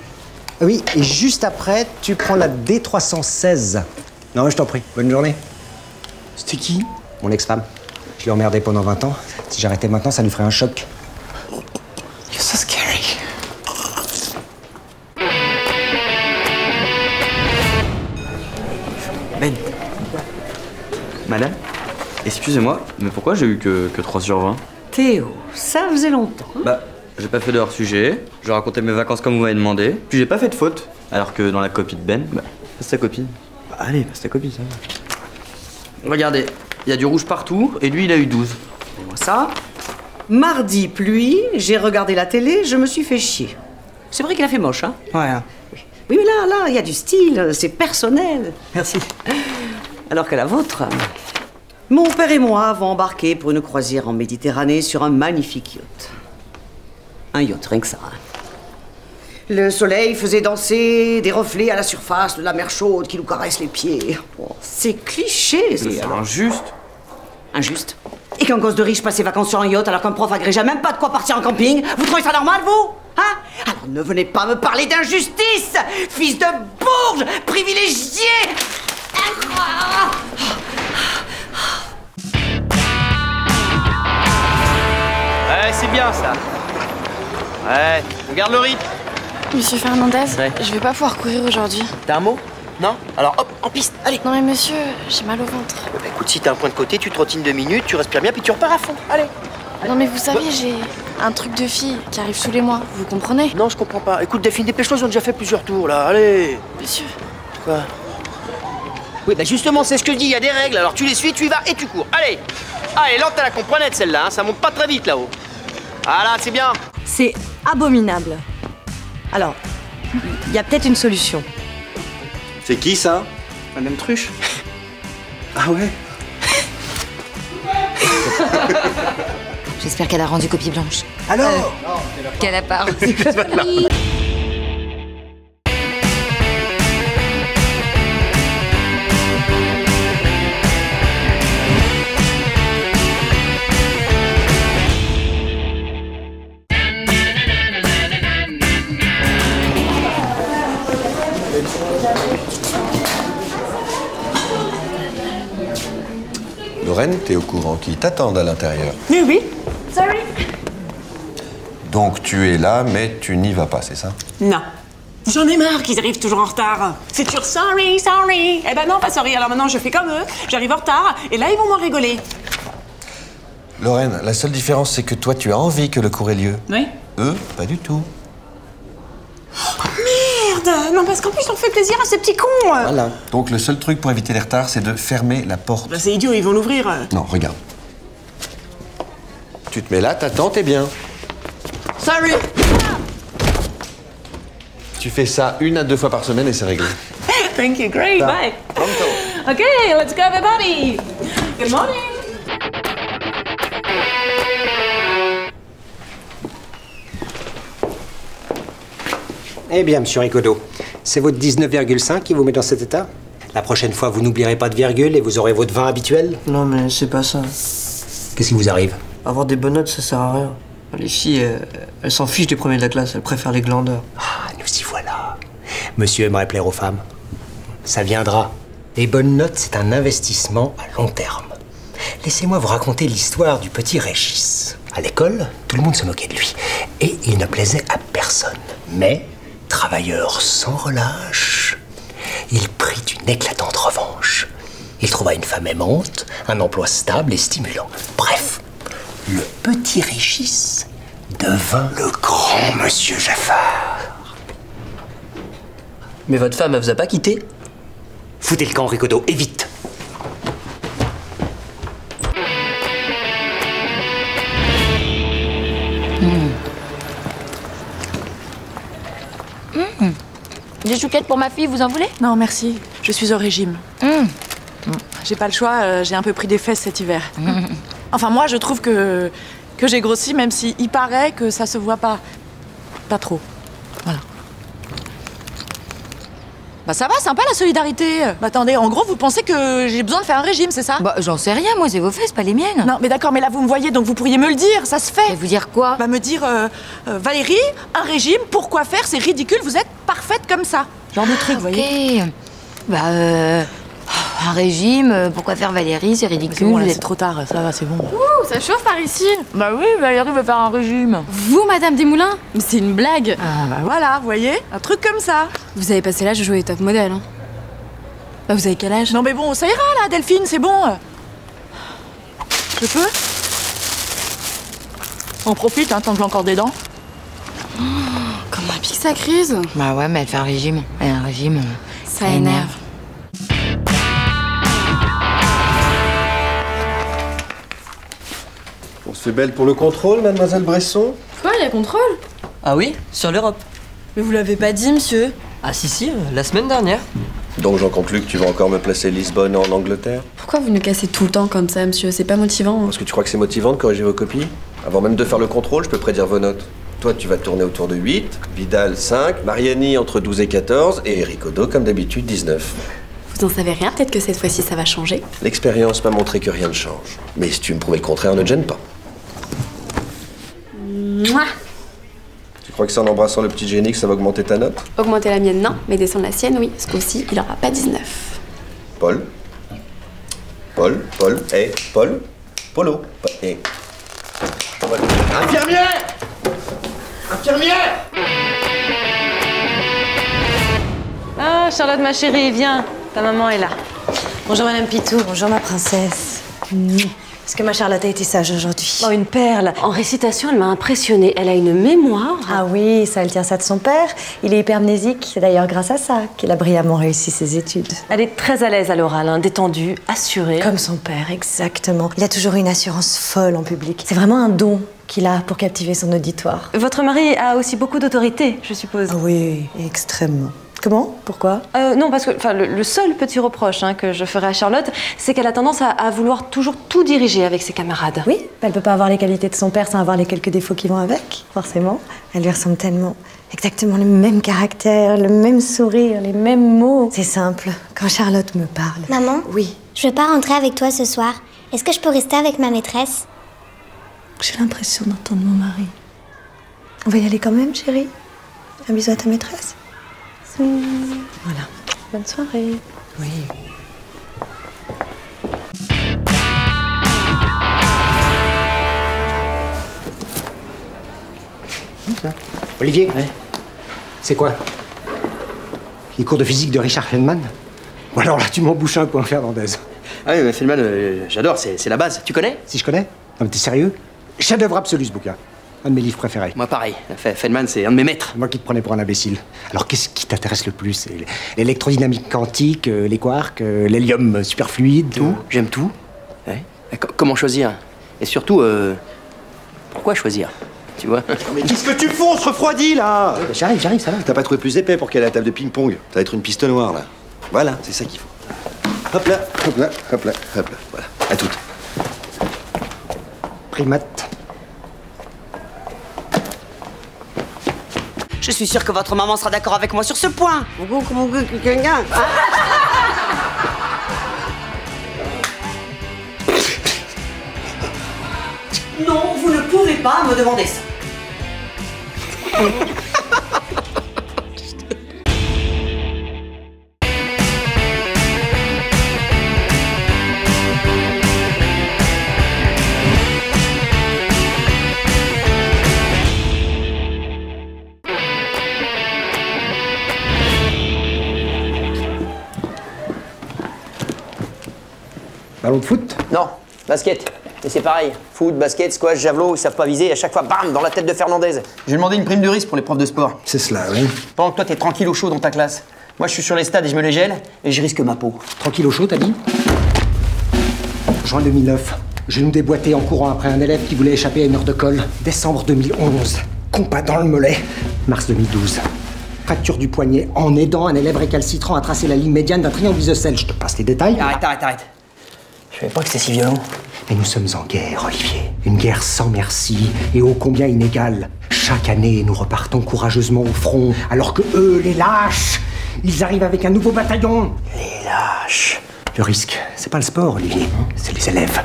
Oui, et juste après, tu prends la D trois cent seize. Non, mais je t'en prie. Bonne journée. C'était qui? Mon ex-femme. Je l'ai emmerdé pendant vingt ans. Si j'arrêtais maintenant, ça lui ferait un choc. You're so scary. Ben. Madame, excusez-moi, mais pourquoi j'ai eu que, que trois sur vingt? Théo, ça faisait longtemps. Bah. J'ai pas fait de hors-sujet, je racontais mes vacances comme vous m'avez demandé, puis j'ai pas fait de faute. Alors que dans la copie de Ben, bah, passe ta copie. Bah, allez, passe ta copie, ça va. Regardez, il y a du rouge partout, et lui, il a eu douze. On voit ça. Mardi, pluie, j'ai regardé la télé, je me suis fait chier. C'est vrai qu'il a fait moche, hein? Ouais. Hein. Oui, mais là, là, il y a du style, c'est personnel. Merci. Alors que la vôtre... Mon père et moi avons embarqué pour une croisière en Méditerranée sur un magnifique yacht. Un yacht, rien que ça. Hein. Le soleil faisait danser des reflets à la surface de la mer chaude qui nous caresse les pieds. Oh, c'est cliché, ça. C'est injuste. Injuste? Et qu'un gosse de riche passe ses vacances sur un yacht alors qu'un prof agrégé a même pas de quoi partir en camping? Vous trouvez ça normal, vous? Hein? Alors ne venez pas me parler d'injustice! Fils de bourge! Privilégié! Ah! Ouais, c'est bien, ça. Ouais, regarde le rythme. Monsieur Fernandez, ouais. Je vais pas pouvoir courir aujourd'hui. T'as un mot? Non? Alors hop, en piste, allez. Non mais monsieur, j'ai mal au ventre. Bah écoute, si t'as un point de côté, tu trottines deux minutes, tu respires bien, puis tu repars à fond, allez. Non mais vous savez, bah... j'ai un truc de fille qui arrive tous les mois, vous comprenez? Non, je comprends pas. Écoute, Delphine, dépêche-toi, ils ont déjà fait plusieurs tours, là, allez. Monsieur. Quoi? Oui, bah justement, c'est ce que je dis, il y a des règles, alors tu les suis, tu y vas et tu cours, allez. Allez, lente à la comprenette, celle-là, hein. Ça monte pas très vite, là-haut. Voilà, c'est bien. C'est abominable. Alors, il y a peut-être une solution. C'est qui, ça? Madame Truche. Ah ouais? J'espère qu'elle a rendu copie blanche. Alors euh, qu'elle a pas rendu copie blanche. T'es au courant qu'ils t'attendent à l'intérieur. Oui, oui. Sorry. Donc tu es là, mais tu n'y vas pas, c'est ça? Non. J'en ai marre qu'ils arrivent toujours en retard. C'est toujours sorry, sorry. Eh ben non, pas sorry. Alors maintenant, je fais comme eux. J'arrive en retard. Et là, ils vont moins rigoler. Lorraine, la seule différence, c'est que toi, tu as envie que le cours ait lieu. Oui. Eux, pas du tout. Oh, merde! Non, parce qu'en plus, on fait plaisir à ces petits cons! Voilà. Donc, le seul truc pour éviter les retards, c'est de fermer la porte. Ben, c'est idiot, ils vont l'ouvrir. Non, regarde. Tu te mets là, t'attends, t'es bien. Sorry! Ah, tu fais ça une à deux fois par semaine et c'est réglé. Thank you, great, bye! Pronto. OK, let's go, everybody! Good morning! Eh bien, monsieur Ricodeau, c'est votre dix-neuf virgule cinq qui vous met dans cet état? La prochaine fois, vous n'oublierez pas de virgule et vous aurez votre vingt habituel? Non, mais c'est pas ça. Qu'est-ce qui vous arrive? Avoir des bonnes notes, ça sert à rien. Les filles, elles, elles s'en fichent des premiers de la classe, elles préfèrent les glandeurs. Ah, nous y voilà. Monsieur aimerait plaire aux femmes. Ça viendra. Les bonnes notes, c'est un investissement à long terme. Laissez-moi vous raconter l'histoire du petit Régis. À l'école, tout le monde se moquait de lui. Et il ne plaisait à personne. Mais... travailleur sans relâche, il prit une éclatante revanche. Il trouva une femme aimante, un emploi stable et stimulant. Bref, le petit Régis devint le grand monsieur Jaffard. Mais votre femme, elle vous a pas quitté? Foutez le camp, Ricodeau, et vite! Des chouquettes pour ma fille, vous en voulez? Non, merci. Je suis au régime. Mmh. Mmh. J'ai pas le choix, euh, j'ai un peu pris des fesses cet hiver. Mmh. Enfin, moi, je trouve que, que j'ai grossi, même si il paraît que ça se voit pas. Pas trop. Voilà. Bah ça va, sympa la solidarité. Bah attendez, en gros, vous pensez que j'ai besoin de faire un régime, c'est ça? Bah j'en sais rien, moi, c'est vos fesses, pas les miennes. Non, mais d'accord, mais là, vous me voyez, donc vous pourriez me le dire, ça se fait. Et vous dire quoi? Bah me dire, euh, euh, Valérie, un régime, pourquoi faire? C'est ridicule, vous êtes parfaite comme ça. Genre de truc, ah, vous okay. voyez. Bah euh... un régime, pourquoi faire Valérie, c'est ridicule. Bon, c'est trop tard, ça va, c'est bon. Ouh, ça chauffe par ici. Bah oui, Valérie veut faire un régime. Vous, Madame Desmoulins? Mais c'est une blague. Ah bah voilà, vous voyez, un truc comme ça. Vous avez passé l'âge de jouer top modèle, hein. Bah vous avez quel âge? Non mais bon, ça ira là, Delphine, c'est bon. Je peux? On profite, hein, tant que j'ai encore des dents. Oh, comment elle pique sa crise. Bah ouais, mais elle fait un régime. Elle a un régime. Ça, ça énerve. énerve. C'est belle pour le contrôle, mademoiselle Bresson. Quoi, il y a contrôle? Ah oui, sur l'Europe. Mais vous l'avez pas dit, monsieur? Ah si, si, la semaine dernière. Donc j'en conclus que tu vas encore me placer Lisbonne en Angleterre? Pourquoi vous nous cassez tout le temps comme ça, monsieur? C'est pas motivant. Hein. Parce que tu crois que c'est motivant de corriger vos copies? Avant même de faire le contrôle, je peux prédire vos notes. Toi, tu vas tourner autour de huit, Vidal cinq, Mariani entre douze et quatorze, et Ricodeau, comme d'habitude, dix-neuf. Vous n'en savez rien? Peut-être que cette fois-ci, ça va changer. L'expérience m'a montré que rien ne change. Mais si tu me prouvais le contraire, ne te gêne pas. Mouah. Tu crois que c'est en embrassant le petit génie que ça va augmenter ta note? Augmenter la mienne, non, mais descendre la sienne, oui. Parce qu'aussi, il n'aura pas dix-neuf. Paul Paul Paul Eh hey, Paul Polo Eh hey. Infirmier Infirmier Ah, Charlotte, ma chérie, viens. Ta maman est là. Bonjour, Madame Pitou. Bonjour, ma princesse. Est-ce que ma Charlotte a été sage aujourd'hui? Oh, une perle. En récitation, elle m'a impressionnée. Elle a une mémoire. Ah oui, ça, elle tient ça de son père. Il est hypermnésique. C'est d'ailleurs grâce à ça qu'il a brillamment réussi ses études. Elle est très à l'aise à l'oral, hein, détendue, assurée. Comme son père, exactement. Il a toujours une assurance folle en public. C'est vraiment un don qu'il a pour captiver son auditoire. Votre mari a aussi beaucoup d'autorité, je suppose. Ah oui, extrêmement. Comment? Pourquoi? euh, Non, parce que le, le seul petit reproche hein, que je ferai à Charlotte, c'est qu'elle a tendance à, à vouloir toujours tout diriger avec ses camarades. Oui, elle peut pas avoir les qualités de son père sans avoir les quelques défauts qui vont avec, forcément. Elle lui ressemble tellement. Exactement le même caractère, le même sourire, les mêmes mots. C'est simple, quand Charlotte me parle... Maman? Oui? Je vais pas rentrer avec toi ce soir. Est-ce que je peux rester avec ma maîtresse? J'ai l'impression d'entendre mon mari. On va y aller quand même, chérie. Un bisou à ta maîtresse. Voilà. Bonne soirée. Oui. Olivier, ouais. C'est quoi? Les cours de physique de Richard Feynman? Bon alors là, tu m'en bouches un point, Fernandez. Ah oui, mais Feynman, euh, j'adore, c'est la base. Tu connais? Si je connais? Non mais t'es sérieux? Chef-d'œuvre absolu ce bouquin. Un de mes livres préférés. Moi pareil, Feynman c'est un de mes maîtres. Moi qui te prenais pour un imbécile. Alors qu'est-ce qui t'intéresse le plus? L'électrodynamique quantique, euh, les quarks, euh, l'hélium superfluide... Tout, euh... j'aime tout. Ouais. Comment choisir? Et surtout, euh, pourquoi choisir? Tu vois? Mais qu'est-ce que tu fous? On se refroidit là! Ouais, bah, j'arrive, j'arrive, ça va. T'as pas trouvé plus épais pour qu'elle ait la table de ping-pong. Ça va être une piste noire là. Voilà, c'est ça qu'il faut. Hop là, hop là, hop là, hop là. Voilà, à toutes. Primate. Je suis sûre que votre maman sera d'accord avec moi sur ce point. Non, vous ne pouvez pas me demander ça. Ballon de foot? Non, basket. Mais c'est pareil. Foot, basket, squash, javelot, ils savent pas viser et à chaque fois, bam, dans la tête de Fernandez. J'ai demandé une prime de risque pour les profs de sport. C'est cela, oui. Pendant que toi, t'es tranquille au chaud dans ta classe. Moi, je suis sur les stades et je me les gèle et je risque ma peau. Tranquille au chaud, t'as dit? Juin deux mille neuf, je nous déboîtais en courant après un élève qui voulait échapper à une heure de colle. Décembre deux mille onze, compas dans le mollet. Mars deux mille douze. Fracture du poignet en aidant un élève récalcitrant à tracer la ligne médiane d'un triangle isocèle. Je te passe les détails. Arrête, arrête, arrête. Je savais pas que c'était si violent. Mais nous sommes en guerre, Olivier. Une guerre sans merci et ô combien inégale. Chaque année, nous repartons courageusement au front, alors que eux, les lâches, ils arrivent avec un nouveau bataillon. Les lâches. Le risque, c'est pas le sport, Olivier, c'est les élèves.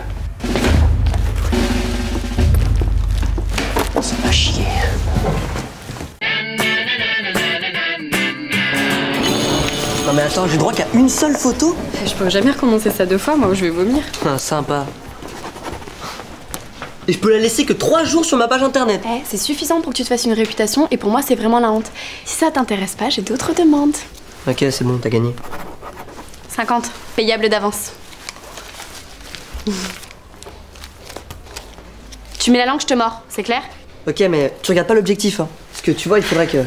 Ça va chier. Non mais attends, j'ai droit qu'à une seule photo? Je pourrais jamais recommencer ça deux fois, moi je vais vomir. Ah, sympa. Et je peux la laisser que trois jours sur ma page internet. Eh, c'est suffisant pour que tu te fasses une réputation et pour moi c'est vraiment la honte. Si ça t'intéresse pas, j'ai d'autres demandes. Ok, c'est bon, t'as gagné. cinquante, payable d'avance. Tu mets la langue, je te mords, c'est clair? Ok, mais tu regardes pas l'objectif, hein. Parce que tu vois, il faudrait que...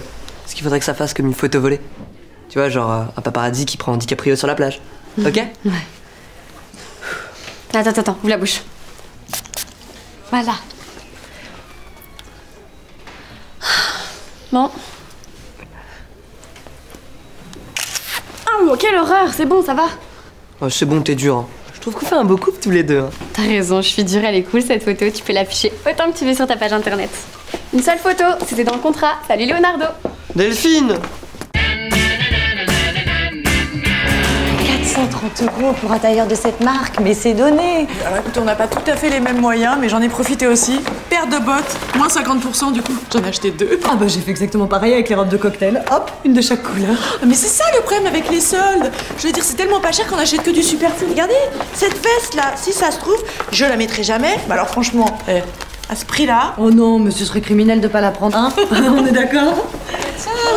Parce qu'il faudrait que ça fasse comme une photo volée. Tu vois, genre euh, un paparazzi qui prend DiCaprio sur la plage. Mmh. Ok? Ouais. Attends, attends, attends, ouvre la bouche. Voilà. Bon. Oh, quelle horreur! C'est bon, ça va? Oh, c'est bon, t'es dur. Hein. Je trouve qu'on fait un beau couple tous les deux. Hein. T'as raison, je suis dure, elle est cool cette photo. Tu peux l'afficher autant que tu veux sur ta page internet. Une seule photo, c'était dans le contrat. Salut Leonardo! Delphine! trente euros pour un tailleur de cette marque, mais c'est donné. Alors écoute, on n'a pas tout à fait les mêmes moyens, mais j'en ai profité aussi. Paire de bottes, moins cinquante pour cent du coup, j'en ai acheté deux. Ah bah j'ai fait exactement pareil avec les robes de cocktail. Hop, une de chaque couleur. Mais c'est ça le problème avec les soldes. Je veux dire, c'est tellement pas cher qu'on achète que du superflu. Regardez, cette veste là, si ça se trouve, je la mettrai jamais. Bah alors franchement, eh, à ce prix-là... Oh non, mais ce serait criminel de pas la prendre, hein. On est d'accord?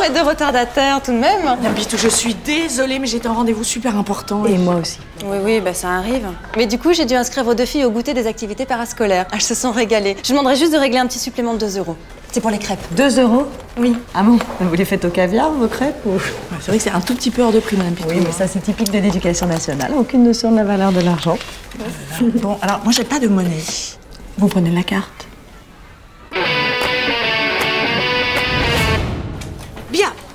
Ah, de retardataire tout de même. La Pitou, je suis désolée, mais j'étais en rendez-vous super important. Et moi aussi. Oui, oui, bah ça arrive. Mais du coup, j'ai dû inscrire vos deux filles au goûter des activités parascolaires. Elles se sont régalées. Je demanderais juste de régler un petit supplément de deux euros. C'est pour les crêpes. deux euros? Oui. Ah bon? Vous les faites au caviar, vos crêpes ou... C'est vrai que c'est un tout petit peu hors de prix, Madame Pitou. Oui, mais ça, c'est typique de l'éducation nationale. Aucune notion de la valeur de l'argent. Euh, bon, alors, moi, j'ai pas de monnaie. Vous prenez la carte?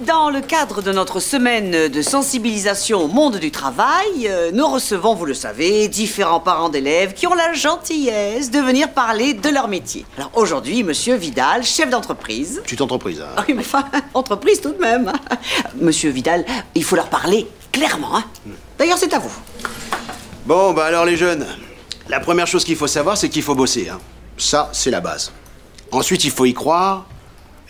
Dans le cadre de notre semaine de sensibilisation au monde du travail, euh, nous recevons, vous le savez, différents parents d'élèves qui ont la gentillesse de venir parler de leur métier. Alors aujourd'hui, Monsieur Vidal, chef d'entreprise... Petite entreprise, hein. Oui, mais enfin, entreprise tout de même. Hein. Monsieur Vidal, il faut leur parler clairement. Hein. D'ailleurs, c'est à vous. Bon, bah alors les jeunes, la première chose qu'il faut savoir, c'est qu'il faut bosser. Hein. Ça, c'est la base. Ensuite, il faut y croire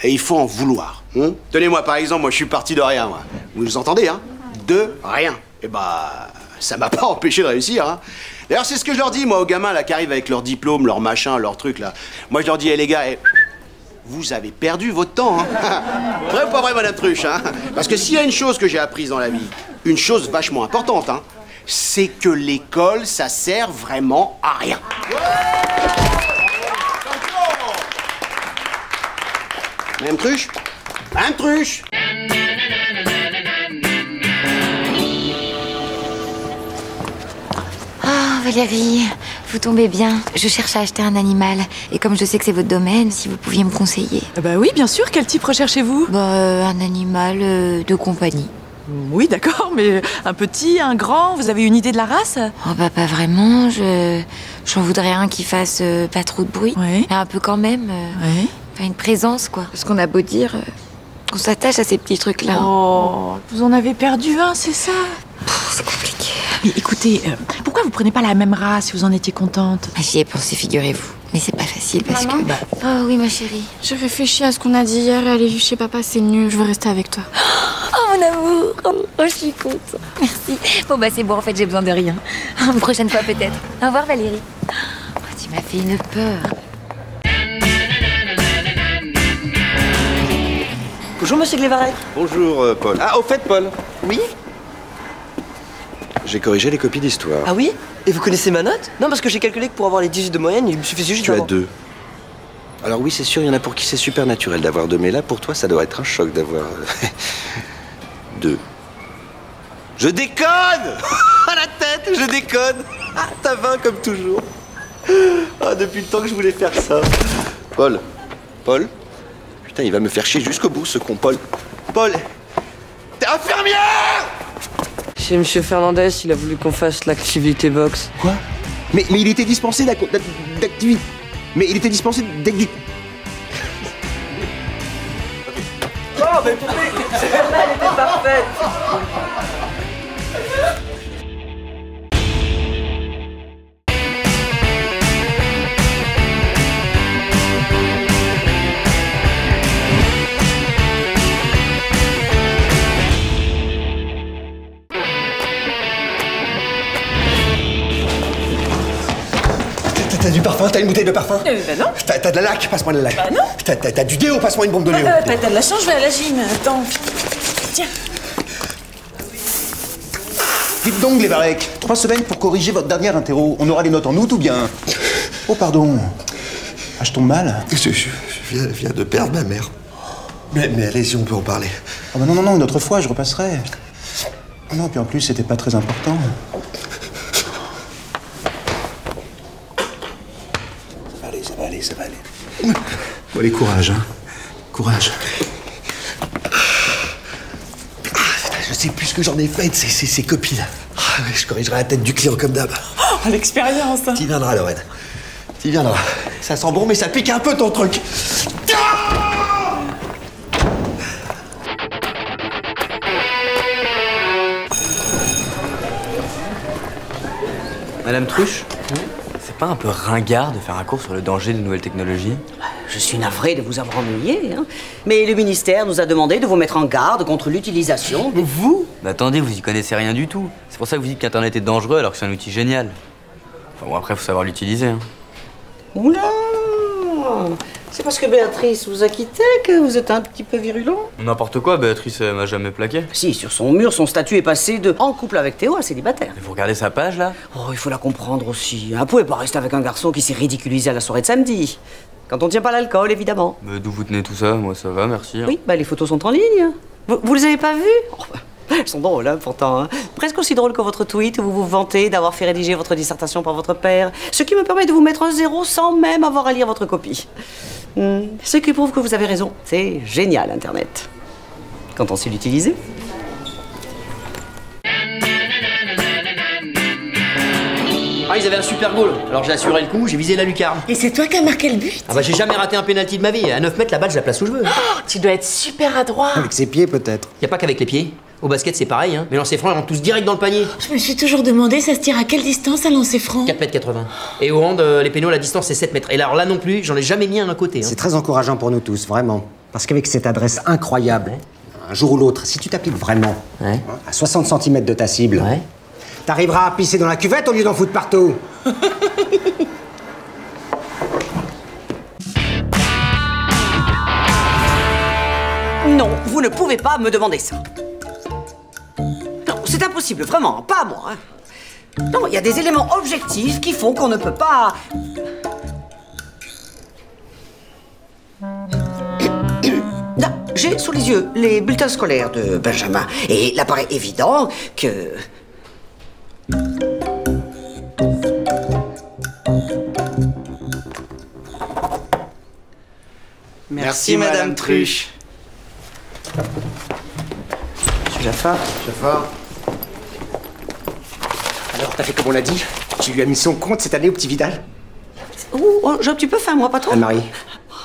et il faut en vouloir. Hum? Tenez-moi par exemple, moi je suis parti de rien, moi. Vous nous entendez, hein? De rien. Et bah, ça m'a pas empêché de réussir, hein. D'ailleurs, c'est ce que je leur dis, moi, aux gamins, là, qui arrivent avec leur diplôme, leur machin, leur truc, là. Moi, je leur dis, hé, hey, les gars, hey, vous avez perdu votre temps, hein. Vrai ou pas vrai, Madame Truche, hein? Parce que s'il y a une chose que j'ai apprise dans la vie, une chose vachement importante, hein, c'est que l'école, ça sert vraiment à rien. Ouais! Madame Truche? Un truche. Oh, Valérie, vous tombez bien. Je cherche à acheter un animal. Et comme je sais que c'est votre domaine, si vous pouviez me conseiller. Ah bah oui, bien sûr. Quel type recherchez-vous? Bah, euh, un animal euh, de compagnie. Oui, d'accord, mais un petit, un grand, vous avez une idée de la race? Oh bah pas vraiment, je... J'en voudrais un qui fasse euh, pas trop de bruit. Oui. Mais un peu quand même. Euh... Oui. Enfin, une présence, quoi. Parce qu'on a beau dire... Euh... On s'attache à ces petits trucs-là. Oh, vous en avez perdu un, c'est ça? C'est compliqué. Mais écoutez, euh, pourquoi vous prenez pas la même race si vous en étiez contente? Bah, j'y ai pensé, figurez-vous. Mais c'est pas facile parce Maman que... Bah... Oh oui, ma chérie. Je réfléchis à ce qu'on a dit hier. Aller chez papa, c'est nul. Je veux rester avec toi. Oh, mon amour. Oh, je suis contente. Merci. Bon, bah c'est bon, en fait, j'ai besoin de rien. Une prochaine fois, peut-être. Au revoir, Valérie. Oh, tu m'as fait une peur. Bonjour, Monsieur Glévarec. Bonjour, euh, Paul. Ah, au fait, Paul. Oui. J'ai corrigé les copies d'histoire. Ah oui? Et vous connaissez ma note? Non, parce que j'ai calculé que pour avoir les dix-huit de moyenne, il me suffisait juste d'avoir... Tu as deux. Alors oui, c'est sûr, il y en a pour qui c'est super naturel d'avoir deux, mais là, pour toi, ça doit être un choc d'avoir... deux. Je déconne! À la tête, je déconne! Ah, t'as vingt comme toujours. Ah, depuis le temps que je voulais faire ça. Paul. Paul? Putain, il va me faire chier jusqu'au bout, ce con, Paul. Paul, t'es infirmière! Chez Monsieur Fernandez, il a voulu qu'on fasse l'activité boxe. Quoi? Mais, mais il était dispensé d'activité. Mais il était dispensé d'activité. Oh, mais poupée, cette elle était parfaite. T'as du parfum? T'as une bouteille de parfum? Euh, bah non. T'as de la laque? Passe-moi de la laque. Bah non. T'as du déo? Passe-moi une bombe de déo. Ah, euh, t'as de la chance, je vais à la gym. Attends. Tiens. Dites donc, Glévarec, trois semaines pour corriger votre dernière interro. On aura les notes en août ou bien... Oh, pardon. Ah, je tombe mal. Je, je, je, viens, je viens de perdre ma mère. Mais, mais allez-y, on peut en parler. Ah bah non, non, non, une autre fois, je repasserai. Non, puis en plus, c'était pas très important. Ça va aller. Bon, allez, courage, hein. Courage. Je sais plus ce que j'en ai fait de ces, ces, ces copies-là. Je corrigerai la tête du client comme d'hab. Oh, l'expérience, hein. T'y viendras, Lorraine. T'y viendras. Ça sent bon, mais ça pique un peu ton truc. Ah, Madame Truche? Oui. C'est pas un peu ringard de faire un cours sur le danger des nouvelles technologies? Je suis navrée de vous avoir ennuyé, hein. Mais le ministère nous a demandé de vous mettre en garde contre l'utilisation de... Vous? Mais attendez, vous y connaissez rien du tout. C'est pour ça que vous dites qu'Internet est dangereux alors que c'est un outil génial. Enfin bon, après, faut savoir l'utiliser, hein. Oula! C'est parce que Béatrice vous a quitté que vous êtes un petit peu virulent? N'importe quoi, Béatrice m'a jamais plaqué. Si, sur son mur, son statut est passé de « en couple avec Théo » à célibataire. Mais vous regardez sa page, là? Oh, il faut la comprendre aussi. Vous pouvez pas rester avec un garçon qui s'est ridiculisé à la soirée de samedi. Quand on tient pas l'alcool, évidemment. Mais d'où vous tenez tout ça? Moi, ça va, merci. Hein. Oui, bah les photos sont en ligne. Vous, vous les avez pas vues? Oh, bah, elles sont drôles, hein, pourtant. Hein. Presque aussi drôles que votre tweet où vous vous vantez d'avoir fait rédiger votre dissertation par votre père. Ce qui me permet de vous mettre un zéro sans même avoir à lire votre copie. Mmh. Ce qui prouve que vous avez raison. C'est génial, Internet. quand on sait l'utiliser. Ah, ils avaient un super goal. Alors j'ai assuré le coup, j'ai visé la lucarne. Et c'est toi qui as marqué le but? Ah bah j'ai jamais raté un pénalty de ma vie. À neuf mètres, la balle, je la place où je veux. Oh, tu dois être super adroit. Avec ses pieds peut-être. Y a pas qu'avec les pieds. Au basket, c'est pareil, hein. Mais lancers francs, ils rentrent tous direct dans le panier. Je me suis toujours demandé, ça se tire à quelle distance un lancer franc? quatre mètres quatre-vingts. Et au hand, euh, les pénaux, la distance, c'est sept mètres. Et là, alors là non plus, j'en ai jamais mis un d'un côté. Hein. C'est très encourageant pour nous tous, vraiment. Parce qu'avec cette adresse incroyable, ouais, un jour ou l'autre, si tu t'appliques vraiment, ouais, à soixante centimètres de ta cible, ouais, t'arriveras à pisser dans la cuvette au lieu d'en foutre partout. Non, vous ne pouvez pas me demander ça. C'est impossible, vraiment, pas à moi. Hein. Non, il y a des éléments objectifs qui font qu'on ne peut pas... Là, j'ai sous les yeux les bulletins scolaires de Benjamin. Et il apparaît évident que... Merci, Merci Madame Truche. Monsieur Jaffard. Jaffard. Alors, t'as fait comme on l'a dit? Tu lui as mis son compte cette année au petit Vidal? Oh, oh, j'ai un petit peu faim, moi, pas trop. Anne-Marie.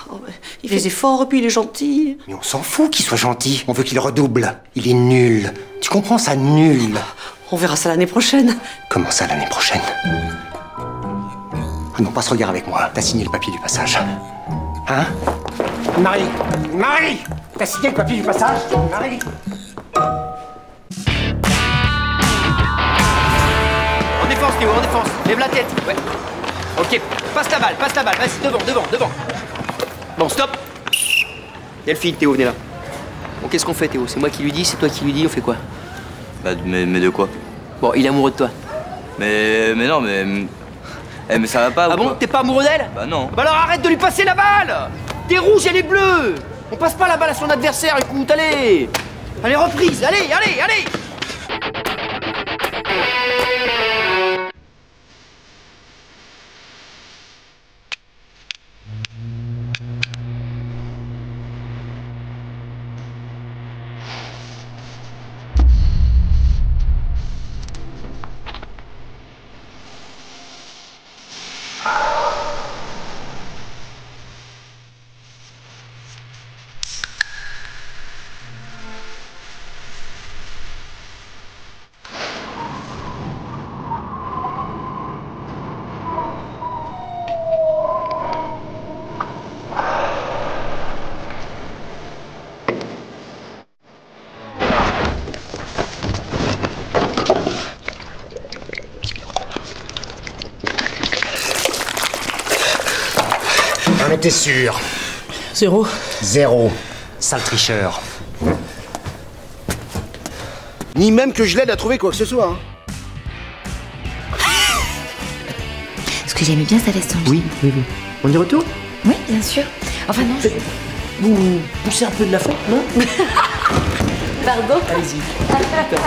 Oh, il fait des efforts, puis il est gentil. Mais on s'en fout qu'il soit gentil. On veut qu'il redouble. Il est nul. Tu comprends ça, nul? On verra ça l'année prochaine. Comment ça, l'année prochaine? Ah non, passe ce regard avec moi. T'as signé le papier du passage. Hein? Marie! Marie! T'as signé le papier du passage? Marie! Défense, Théo, en défense. Lève la tête. Ouais. Ok, passe la balle, passe la balle. Vas-y, devant, devant, devant. Bon, stop. Delphine, Théo, venez là. Bon, qu'est-ce qu'on fait, Théo? C'est moi qui lui dis, c'est toi qui lui dis, on fait quoi? Bah, mais, mais de quoi? Bon, il est amoureux de toi. Mais, mais non, mais... Eh, mais ça va pas, ou... Ah bon? T'es pas amoureux d'elle? Bah non. Bah alors arrête de lui passer la balle! T'es rouge, elle est bleue! On passe pas la balle à son adversaire, écoute, allez! Allez, reprise, allez, allez, allez! T'es sûr? Zéro. Zéro. Sale tricheur. Ni même que je l'aide à trouver quoi que ce soit. Hein. Est-ce que j'aimais bien sa veste? Oui, oui, oui. On y retourne? Oui, bien sûr. Enfin non, je... Vous poussez un peu de la faute, non? Pardon? Allez-y.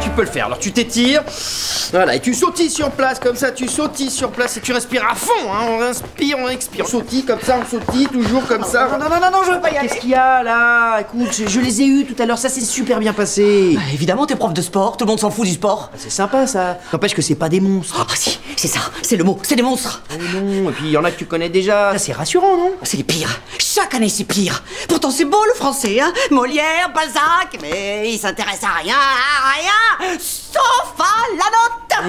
Tu peux le faire, alors tu t'étires, voilà, et tu sautilles sur place, comme ça, tu sautilles sur place et tu respires à fond, hein, on inspire, on expire, on sautille comme ça, on sautille, toujours comme ça. Non, non, non, non, non, je veux pas y aller. Qu'est-ce qu'il y a, là? Écoute, je, je les ai eus tout à l'heure, ça s'est super bien passé. Bah, évidemment, t'es prof de sport, tout le monde s'en fout du sport. Bah, c'est sympa, ça. N'empêche que c'est pas des monstres. Ah, oh, si, c'est ça, c'est le mot, c'est des monstres. Oh non, et puis il y en a que tu connais déjà. C'est rassurant, non? C'est les pires, chaque année c'est pire. Pourtant c'est beau le français, hein, Molière, Balzac, mais il s'intéresse à rien, à rien. Sauf à la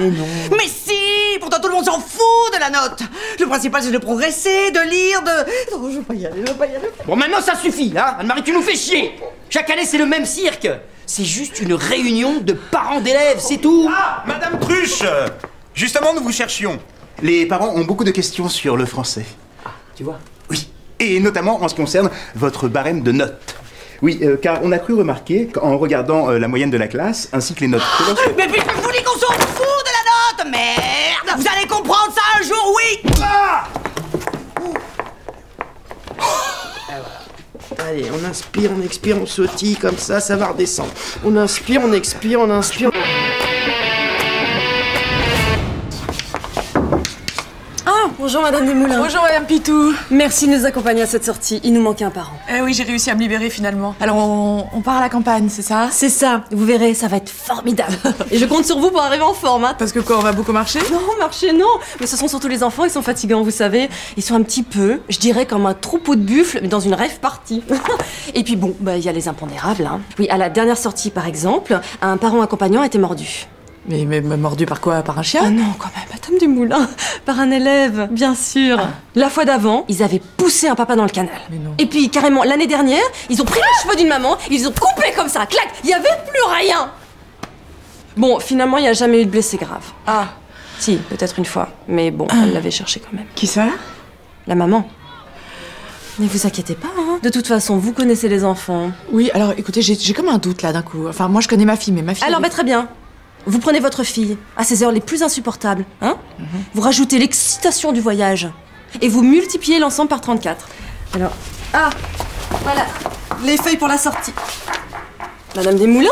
note! Mais non. Mais si! Pourtant tout le monde s'en fout de la note! Le principal c'est de progresser, de lire, de... Non, je veux pas y aller, je veux pas y aller. Bon maintenant ça suffit, hein? Anne-Marie, tu nous fais chier! Chaque année c'est le même cirque! C'est juste une réunion de parents d'élèves, c'est tout! Ah! Madame Truche! Justement nous vous cherchions. Les parents ont beaucoup de questions sur le français. Ah, tu vois? Oui. Et notamment en ce qui concerne votre barème de notes. Oui, euh, car on a cru remarquer qu'en regardant euh, la moyenne de la classe, ainsi que les notes... Oh, mais puisque je vous dis qu'on s'en fout de la note, merde! Vous allez comprendre ça un jour, oui! Ah, oh. Ah voilà. inspire, on expire, on sautille comme ça, ça va redescendre. On inspire, on expire, on inspire. Ah, bonjour Madame Desmoulins. Bonjour Madame Pitou. Merci de nous accompagner à cette sortie, il nous manque un parent. Eh oui, j'ai réussi à me libérer finalement. Alors on, on part à la campagne, c'est ça? C'est ça, vous verrez, ça va être formidable. Et je compte sur vous pour arriver en forme, hein. Parce que quoi, on va beaucoup marcher? Non, marcher non. Mais ce sont surtout les enfants, ils sont fatigants, vous savez. Ils sont un petit peu, je dirais comme un troupeau de buffles, mais dans une rêve partie. Et puis bon, bah, y a les impondérables, hein. Oui, à la dernière sortie par exemple, un parent accompagnant a été mordu. Mais, mais, mais mordu par quoi? Par un chien? Oh non, quand même, Madame Desmoulins. Par un élève, bien sûr. Ah. La fois d'avant, ils avaient poussé un papa dans le canal. Mais non. Et puis, carrément, l'année dernière, ils ont pris ah les cheveux d'une maman, ils ont coupé comme ça, clac, il n'y avait plus rien. Bon, finalement, il n'y a jamais eu de blessé grave. Ah. Si, peut-être une fois, mais bon, ah. Elle l'avait cherché quand même. Qui ça? La maman. Ne vous inquiétez pas, hein. De toute façon, vous connaissez les enfants. Oui, alors, écoutez, j'ai comme un doute, là, d'un coup. Enfin, moi, je connais ma fille, mais ma fille... Alors, elle... bah, très bien. Vous prenez votre fille à ses heures les plus insupportables, hein? Mm-hmm. Vous rajoutez l'excitation du voyage et vous multipliez l'ensemble par trente-quatre. Alors, ah, voilà, les feuilles pour la sortie. Madame Desmoulins?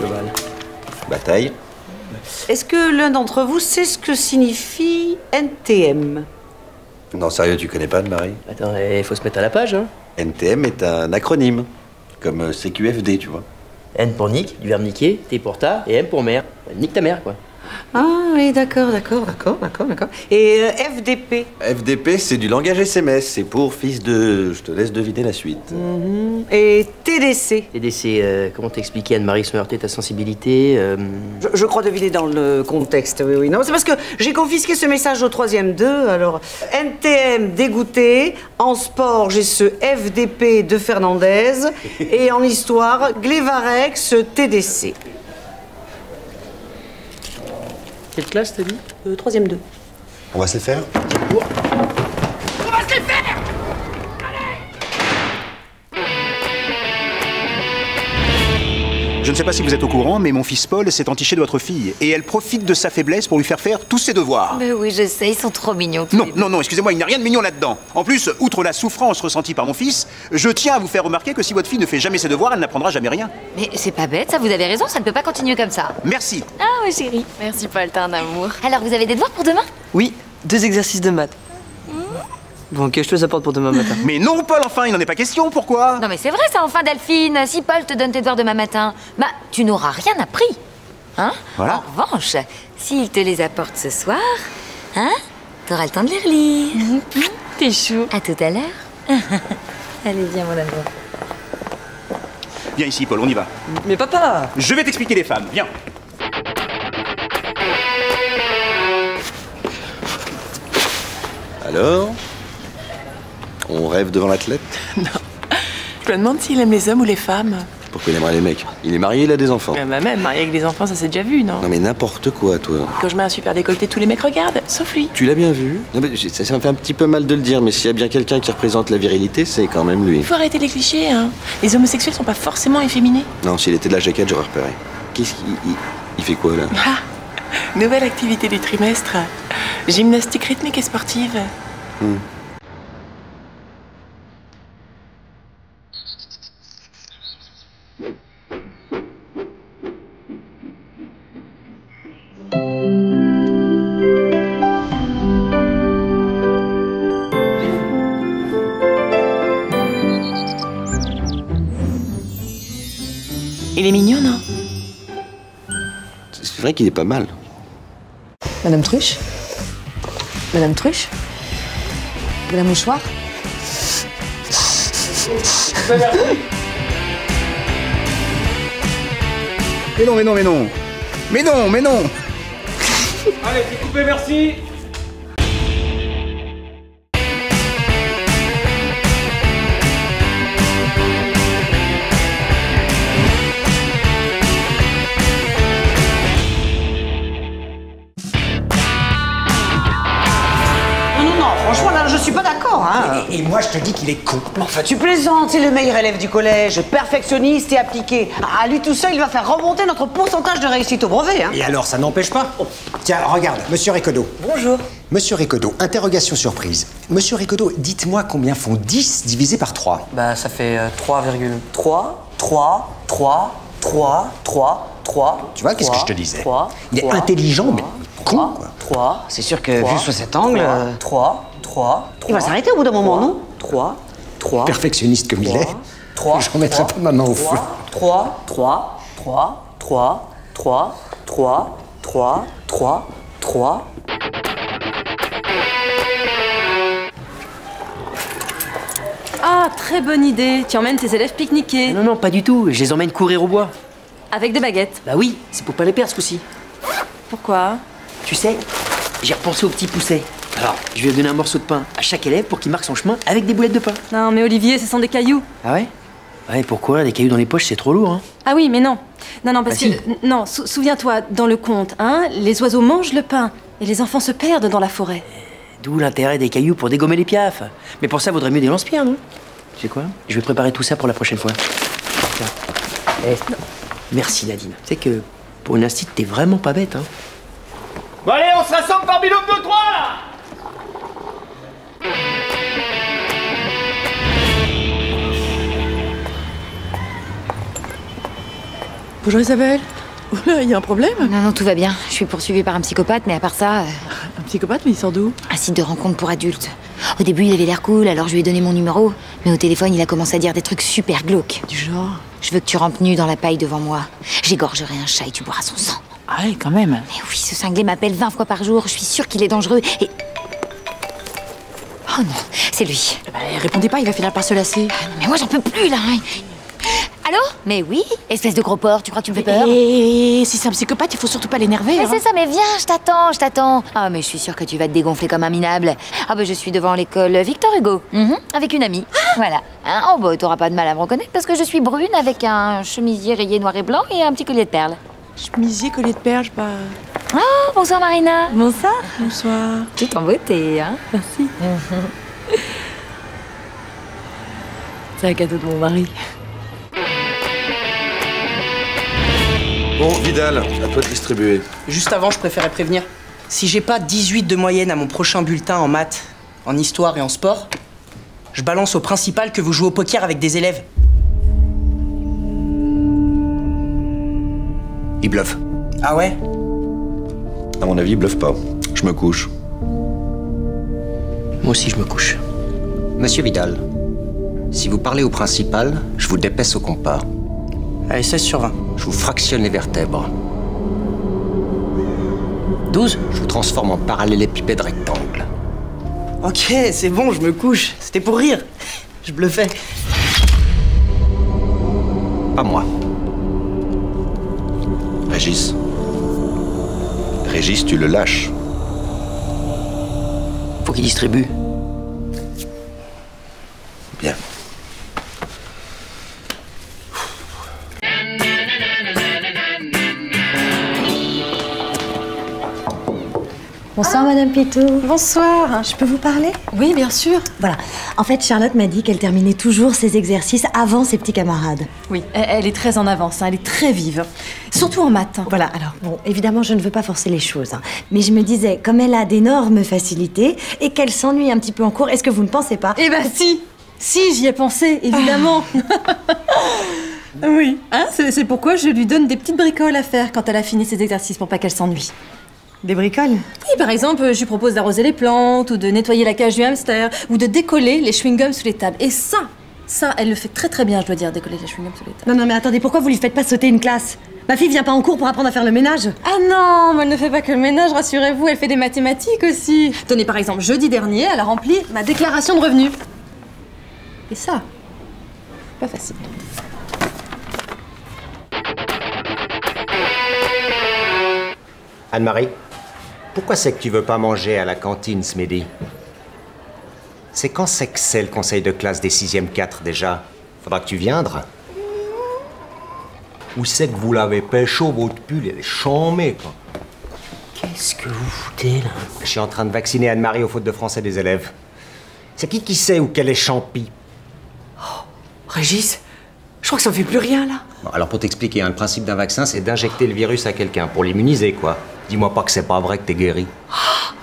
Cheval. Bataille. Est-ce que l'un d'entre vous sait ce que signifie N T M? Non, sérieux, tu connais pas, Anne-Marie? Attends, il faut se mettre à la page, hein? N T M est un acronyme, comme C Q F D, tu vois. N pour nique, du verbe niquer, T pour ta, et M pour mère. Nique ta mère, quoi. Ah oui, d'accord, d'accord, d'accord, d'accord, d'accord. Et euh, F D P? F D P, c'est du langage S M S, c'est pour fils de... Je te laisse deviner la suite. Mm-hmm. Et T D C? T D C, euh, comment t'expliquer, Anne-Marie, sans heurter ta sensibilité? euh... je, je crois deviner dans le contexte, oui, oui, non. C'est parce que j'ai confisqué ce message au troisième deux, alors... N T M dégoûté, en sport, j'ai ce F D P de Fernandez, et en histoire, Glévarec, ce T D C. Quelle classe t'as dit? Le troisième deux. On va se les faire? Oh. On va se les faire! Allez! Je ne sais pas si vous êtes au courant, mais mon fils Paul s'est entiché de votre fille. Et elle profite de sa faiblesse pour lui faire faire tous ses devoirs. Mais oui, je sais, ils sont trop mignons. Non, non, non, excusez-moi, il n'y a rien de mignon là-dedans. En plus, outre la souffrance ressentie par mon fils, je tiens à vous faire remarquer que si votre fille ne fait jamais ses devoirs, elle n'apprendra jamais rien. Mais c'est pas bête, ça, vous avez raison, ça ne peut pas continuer comme ça. Merci. Ah. Oui, chérie. Merci, Paul, t'as un amour. Alors, vous avez des devoirs pour demain? Oui, deux exercices de maths. Mmh. Bon, ok, je te les apporte pour demain matin. Mais non, Paul, enfin, il n'en est pas question, pourquoi? Non, mais c'est vrai, ça, enfin, Delphine. Si Paul te donne tes devoirs demain matin, bah, tu n'auras rien appris. Hein? Voilà. En revanche, s'il te les apporte ce soir, hein, t'auras le temps de les relire. Mmh. T'es chaud. À tout à l'heure. Allez, viens, mon amour. Viens ici, Paul, on y va. Mais papa! Je vais t'expliquer les femmes, viens. Alors, on rêve devant l'athlète? Non. Je me demande s'il aime les hommes ou les femmes. Pourquoi il aimerait les mecs? Il est marié, il a des enfants. Mais bah même, marié avec des enfants, ça s'est déjà vu, non? Non mais n'importe quoi, toi. Quand je mets un super décolleté, tous les mecs regardent, sauf lui. Tu l'as bien vu? Non, mais ça, ça me fait un petit peu mal de le dire, mais s'il y a bien quelqu'un qui représente la virilité, c'est quand même lui. Il faut arrêter les clichés, hein. Les homosexuels sont pas forcément efféminés. Non, s'il était de la jaquette, j'aurais repéré. Qu'est-ce qu'il... Il, il fait quoi, là? Ah, nouvelle activité du trimestre. Gymnastique rythmique et sportive. Hmm. Il est mignon, non? C'est vrai qu'il est pas mal. Madame Truche? Madame Truche? De la mouchoir. Mais non, mais non, mais non. Mais non, mais non. Allez, c'est coupé, merci. et moi je te dis qu'il est con. Enfin, tu plaisantes, c'est le meilleur élève du collège, perfectionniste et appliqué. À lui tout seul, il va faire remonter notre pourcentage de réussite au brevet. Hein. Et alors, ça n'empêche pas. Oh. Tiens, regarde, Monsieur Ricodeau. Bonjour. Monsieur Ricodeau, interrogation surprise. Monsieur Ricodeau, dites-moi combien font dix divisé par trois? Bah, ça fait trois virgule trois, trois, trois, trois, trois, trois. Tu vois, qu'est-ce que je te disais? Il est intelligent, mais con, quoi. trois. C'est sûr que, vu sous cet angle... trois, trois, trois... Il va s'arrêter au bout d'un moment, non? trois, trois... Perfectionniste comme il est, j'en mettrai pas ma main au feu. trois, trois, trois, trois, trois, trois, trois, trois, trois... Ah, très bonne idée. Tu emmènes tes élèves pique-niquer. Non, non, pas du tout. Je les emmène courir au bois. Avec des baguettes? Bah oui, c'est pour pas les perdre ce coup-ci. Pourquoi? Tu sais, j'ai repensé au petit Pousset. Alors, je vais donner un morceau de pain à chaque élève pour qu'il marque son chemin avec des boulettes de pain. Non, mais Olivier, ce sont des cailloux. Ah ouais? Ouais, pourquoi? Des cailloux dans les poches, c'est trop lourd, hein. Ah oui, mais non. Non, non, parce bah, que... Si. Non, sou souviens-toi, dans le conte, hein, les oiseaux mangent le pain et les enfants se perdent dans la forêt. D'où l'intérêt des cailloux pour dégommer les piafs. Mais pour ça, vaudrait mieux des lance-pierres, non? Tu sais quoi? Je vais préparer tout ça pour la prochaine fois. Hey. Merci, Nadine. Tu sais que pour une instite, t'es vraiment pas bête, hein. Bon, allez, on se rassemble par binôme de trois, là. Bonjour, Isabelle. Oula, il y a un problème? Non, non, tout va bien. Je suis poursuivie par un psychopathe, mais à part ça... Euh... Un psychopathe, mais il sort d'où? Un site de rencontre pour adultes. Au début, il avait l'air cool, alors je lui ai donné mon numéro. Mais au téléphone, il a commencé à dire des trucs super glauques. Du genre? Je veux que tu rampes nu dans la paille devant moi. J'égorgerai un chat et tu boiras son sang. Ah ouais, quand même. Mais oui, ce cinglé m'appelle vingt fois par jour. Je suis sûre qu'il est dangereux et... Oh non, c'est lui. Bah, répondez pas, il va finir par se lasser. Mais moi, j'en peux plus, là. Allô? Mais oui, espèce de gros porc, tu crois que tu me fais peur? Et si c'est un psychopathe, il faut surtout pas l'énerver. Mais c'est ça, mais viens, je t'attends, je t'attends. Ah, mais je suis sûre que tu vas te dégonfler comme un minable. Ah, bah je suis devant l'école Victor Hugo, avec une amie. Voilà. Oh, bah t'auras pas de mal à me reconnaître parce que je suis brune avec un chemisier rayé noir et blanc et un petit collier de perles. Chemisier, collier de perles, je sais pas. Oh, bonsoir Marina. Bonsoir. Bonsoir. Tu es en beauté, hein? Merci. C'est un cadeau de mon mari. Bon, Vidal, à toi de distribuer. Juste avant, je préférais prévenir. Si j'ai pas dix-huit de moyenne à mon prochain bulletin en maths, en histoire et en sport, je balance au principal que vous jouez au poker avec des élèves. Il bluffe. Ah ouais? À mon avis, il bluffe pas. Je me couche. Moi aussi, je me couche. Monsieur Vidal, si vous parlez au principal, je vous dépaisse au compas. Allez, seize sur vingt. Je vous fractionne les vertèbres. douze. Je vous transforme en parallélépipède rectangle. Ok, c'est bon, je me couche. C'était pour rire. Je bluffais. Pas moi. Régis. Régis, tu le lâches. Faut qu'il distribue. Bien. Bonsoir, ah. Madame Pitou. Bonsoir. Je peux vous parler? Oui, bien sûr. Voilà. En fait, Charlotte m'a dit qu'elle terminait toujours ses exercices avant ses petits camarades. Oui, elle est très en avance, hein. Elle est très vive. Surtout en maths. Voilà, alors, bon, évidemment, je ne veux pas forcer les choses. Hein. Mais je me disais, comme elle a d'énormes facilités et qu'elle s'ennuie un petit peu en cours, est-ce que vous ne pensez pas? Eh ben si. Si, j'y ai pensé, évidemment. Ah. Oui, hein, c'est pourquoi je lui donne des petites bricoles à faire quand elle a fini ses exercices, pour pas qu'elle s'ennuie. Des bricoles? Oui, par exemple, je lui propose d'arroser les plantes, ou de nettoyer la cage du hamster, ou de décoller les chewing-gums sous les tables. Et ça, ça, elle le fait très très bien, je dois dire, décoller les chewing-gums sous les tables. Non, non, mais attendez, pourquoi vous lui faites pas sauter une classe? Ma fille vient pas en cours pour apprendre à faire le ménage. Ah non, mais elle ne fait pas que le ménage, rassurez-vous, elle fait des mathématiques aussi. Tenez, par exemple, jeudi dernier, elle a rempli ma déclaration de revenus. Et ça, pas facile. Anne-Marie? Pourquoi c'est que tu veux pas manger à la cantine ce midi? C'est quand c'est que c'est le conseil de classe des sixième quatre déjà? Faudra que tu viendres. Où c'est que vous l'avez pécho, votre pull, elle est chambée, quoi. Qu'est-ce que vous foutez, là? Je suis en train de vacciner Anne-Marie aux fautes de français des élèves. C'est qui qui sait où qu'elle est champie? Oh, Régis, je crois que ça ne fait plus rien, là. Bon, alors, pour t'expliquer, hein, le principe d'un vaccin, c'est d'injecter le virus à quelqu'un pour l'immuniser, quoi. Dis-moi pas que c'est pas vrai que t'es guéri. Oh,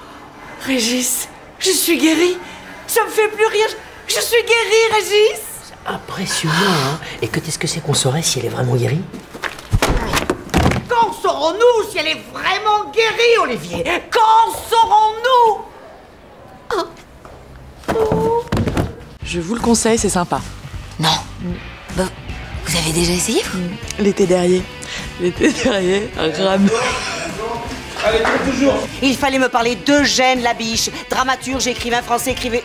Régis, je suis guéri. Ça me fait plus rien. Je, je suis guéri, Régis. C'est impressionnant, hein. Et que qu'est-ce que c'est qu'on saurait si elle est vraiment guérie? Quand saurons-nous si elle est vraiment guérie, Olivier? Quand saurons-nous? Oh. Oh. Je vous le conseille, c'est sympa. Non. Mm. Bah, vous avez déjà essayé, vous? Mm. L'été dernier. L'été dernier, un Rambo. Allez, toujours. Il fallait me parler d'Eugène Labiche, dramaturge, écrivain français, écrivait...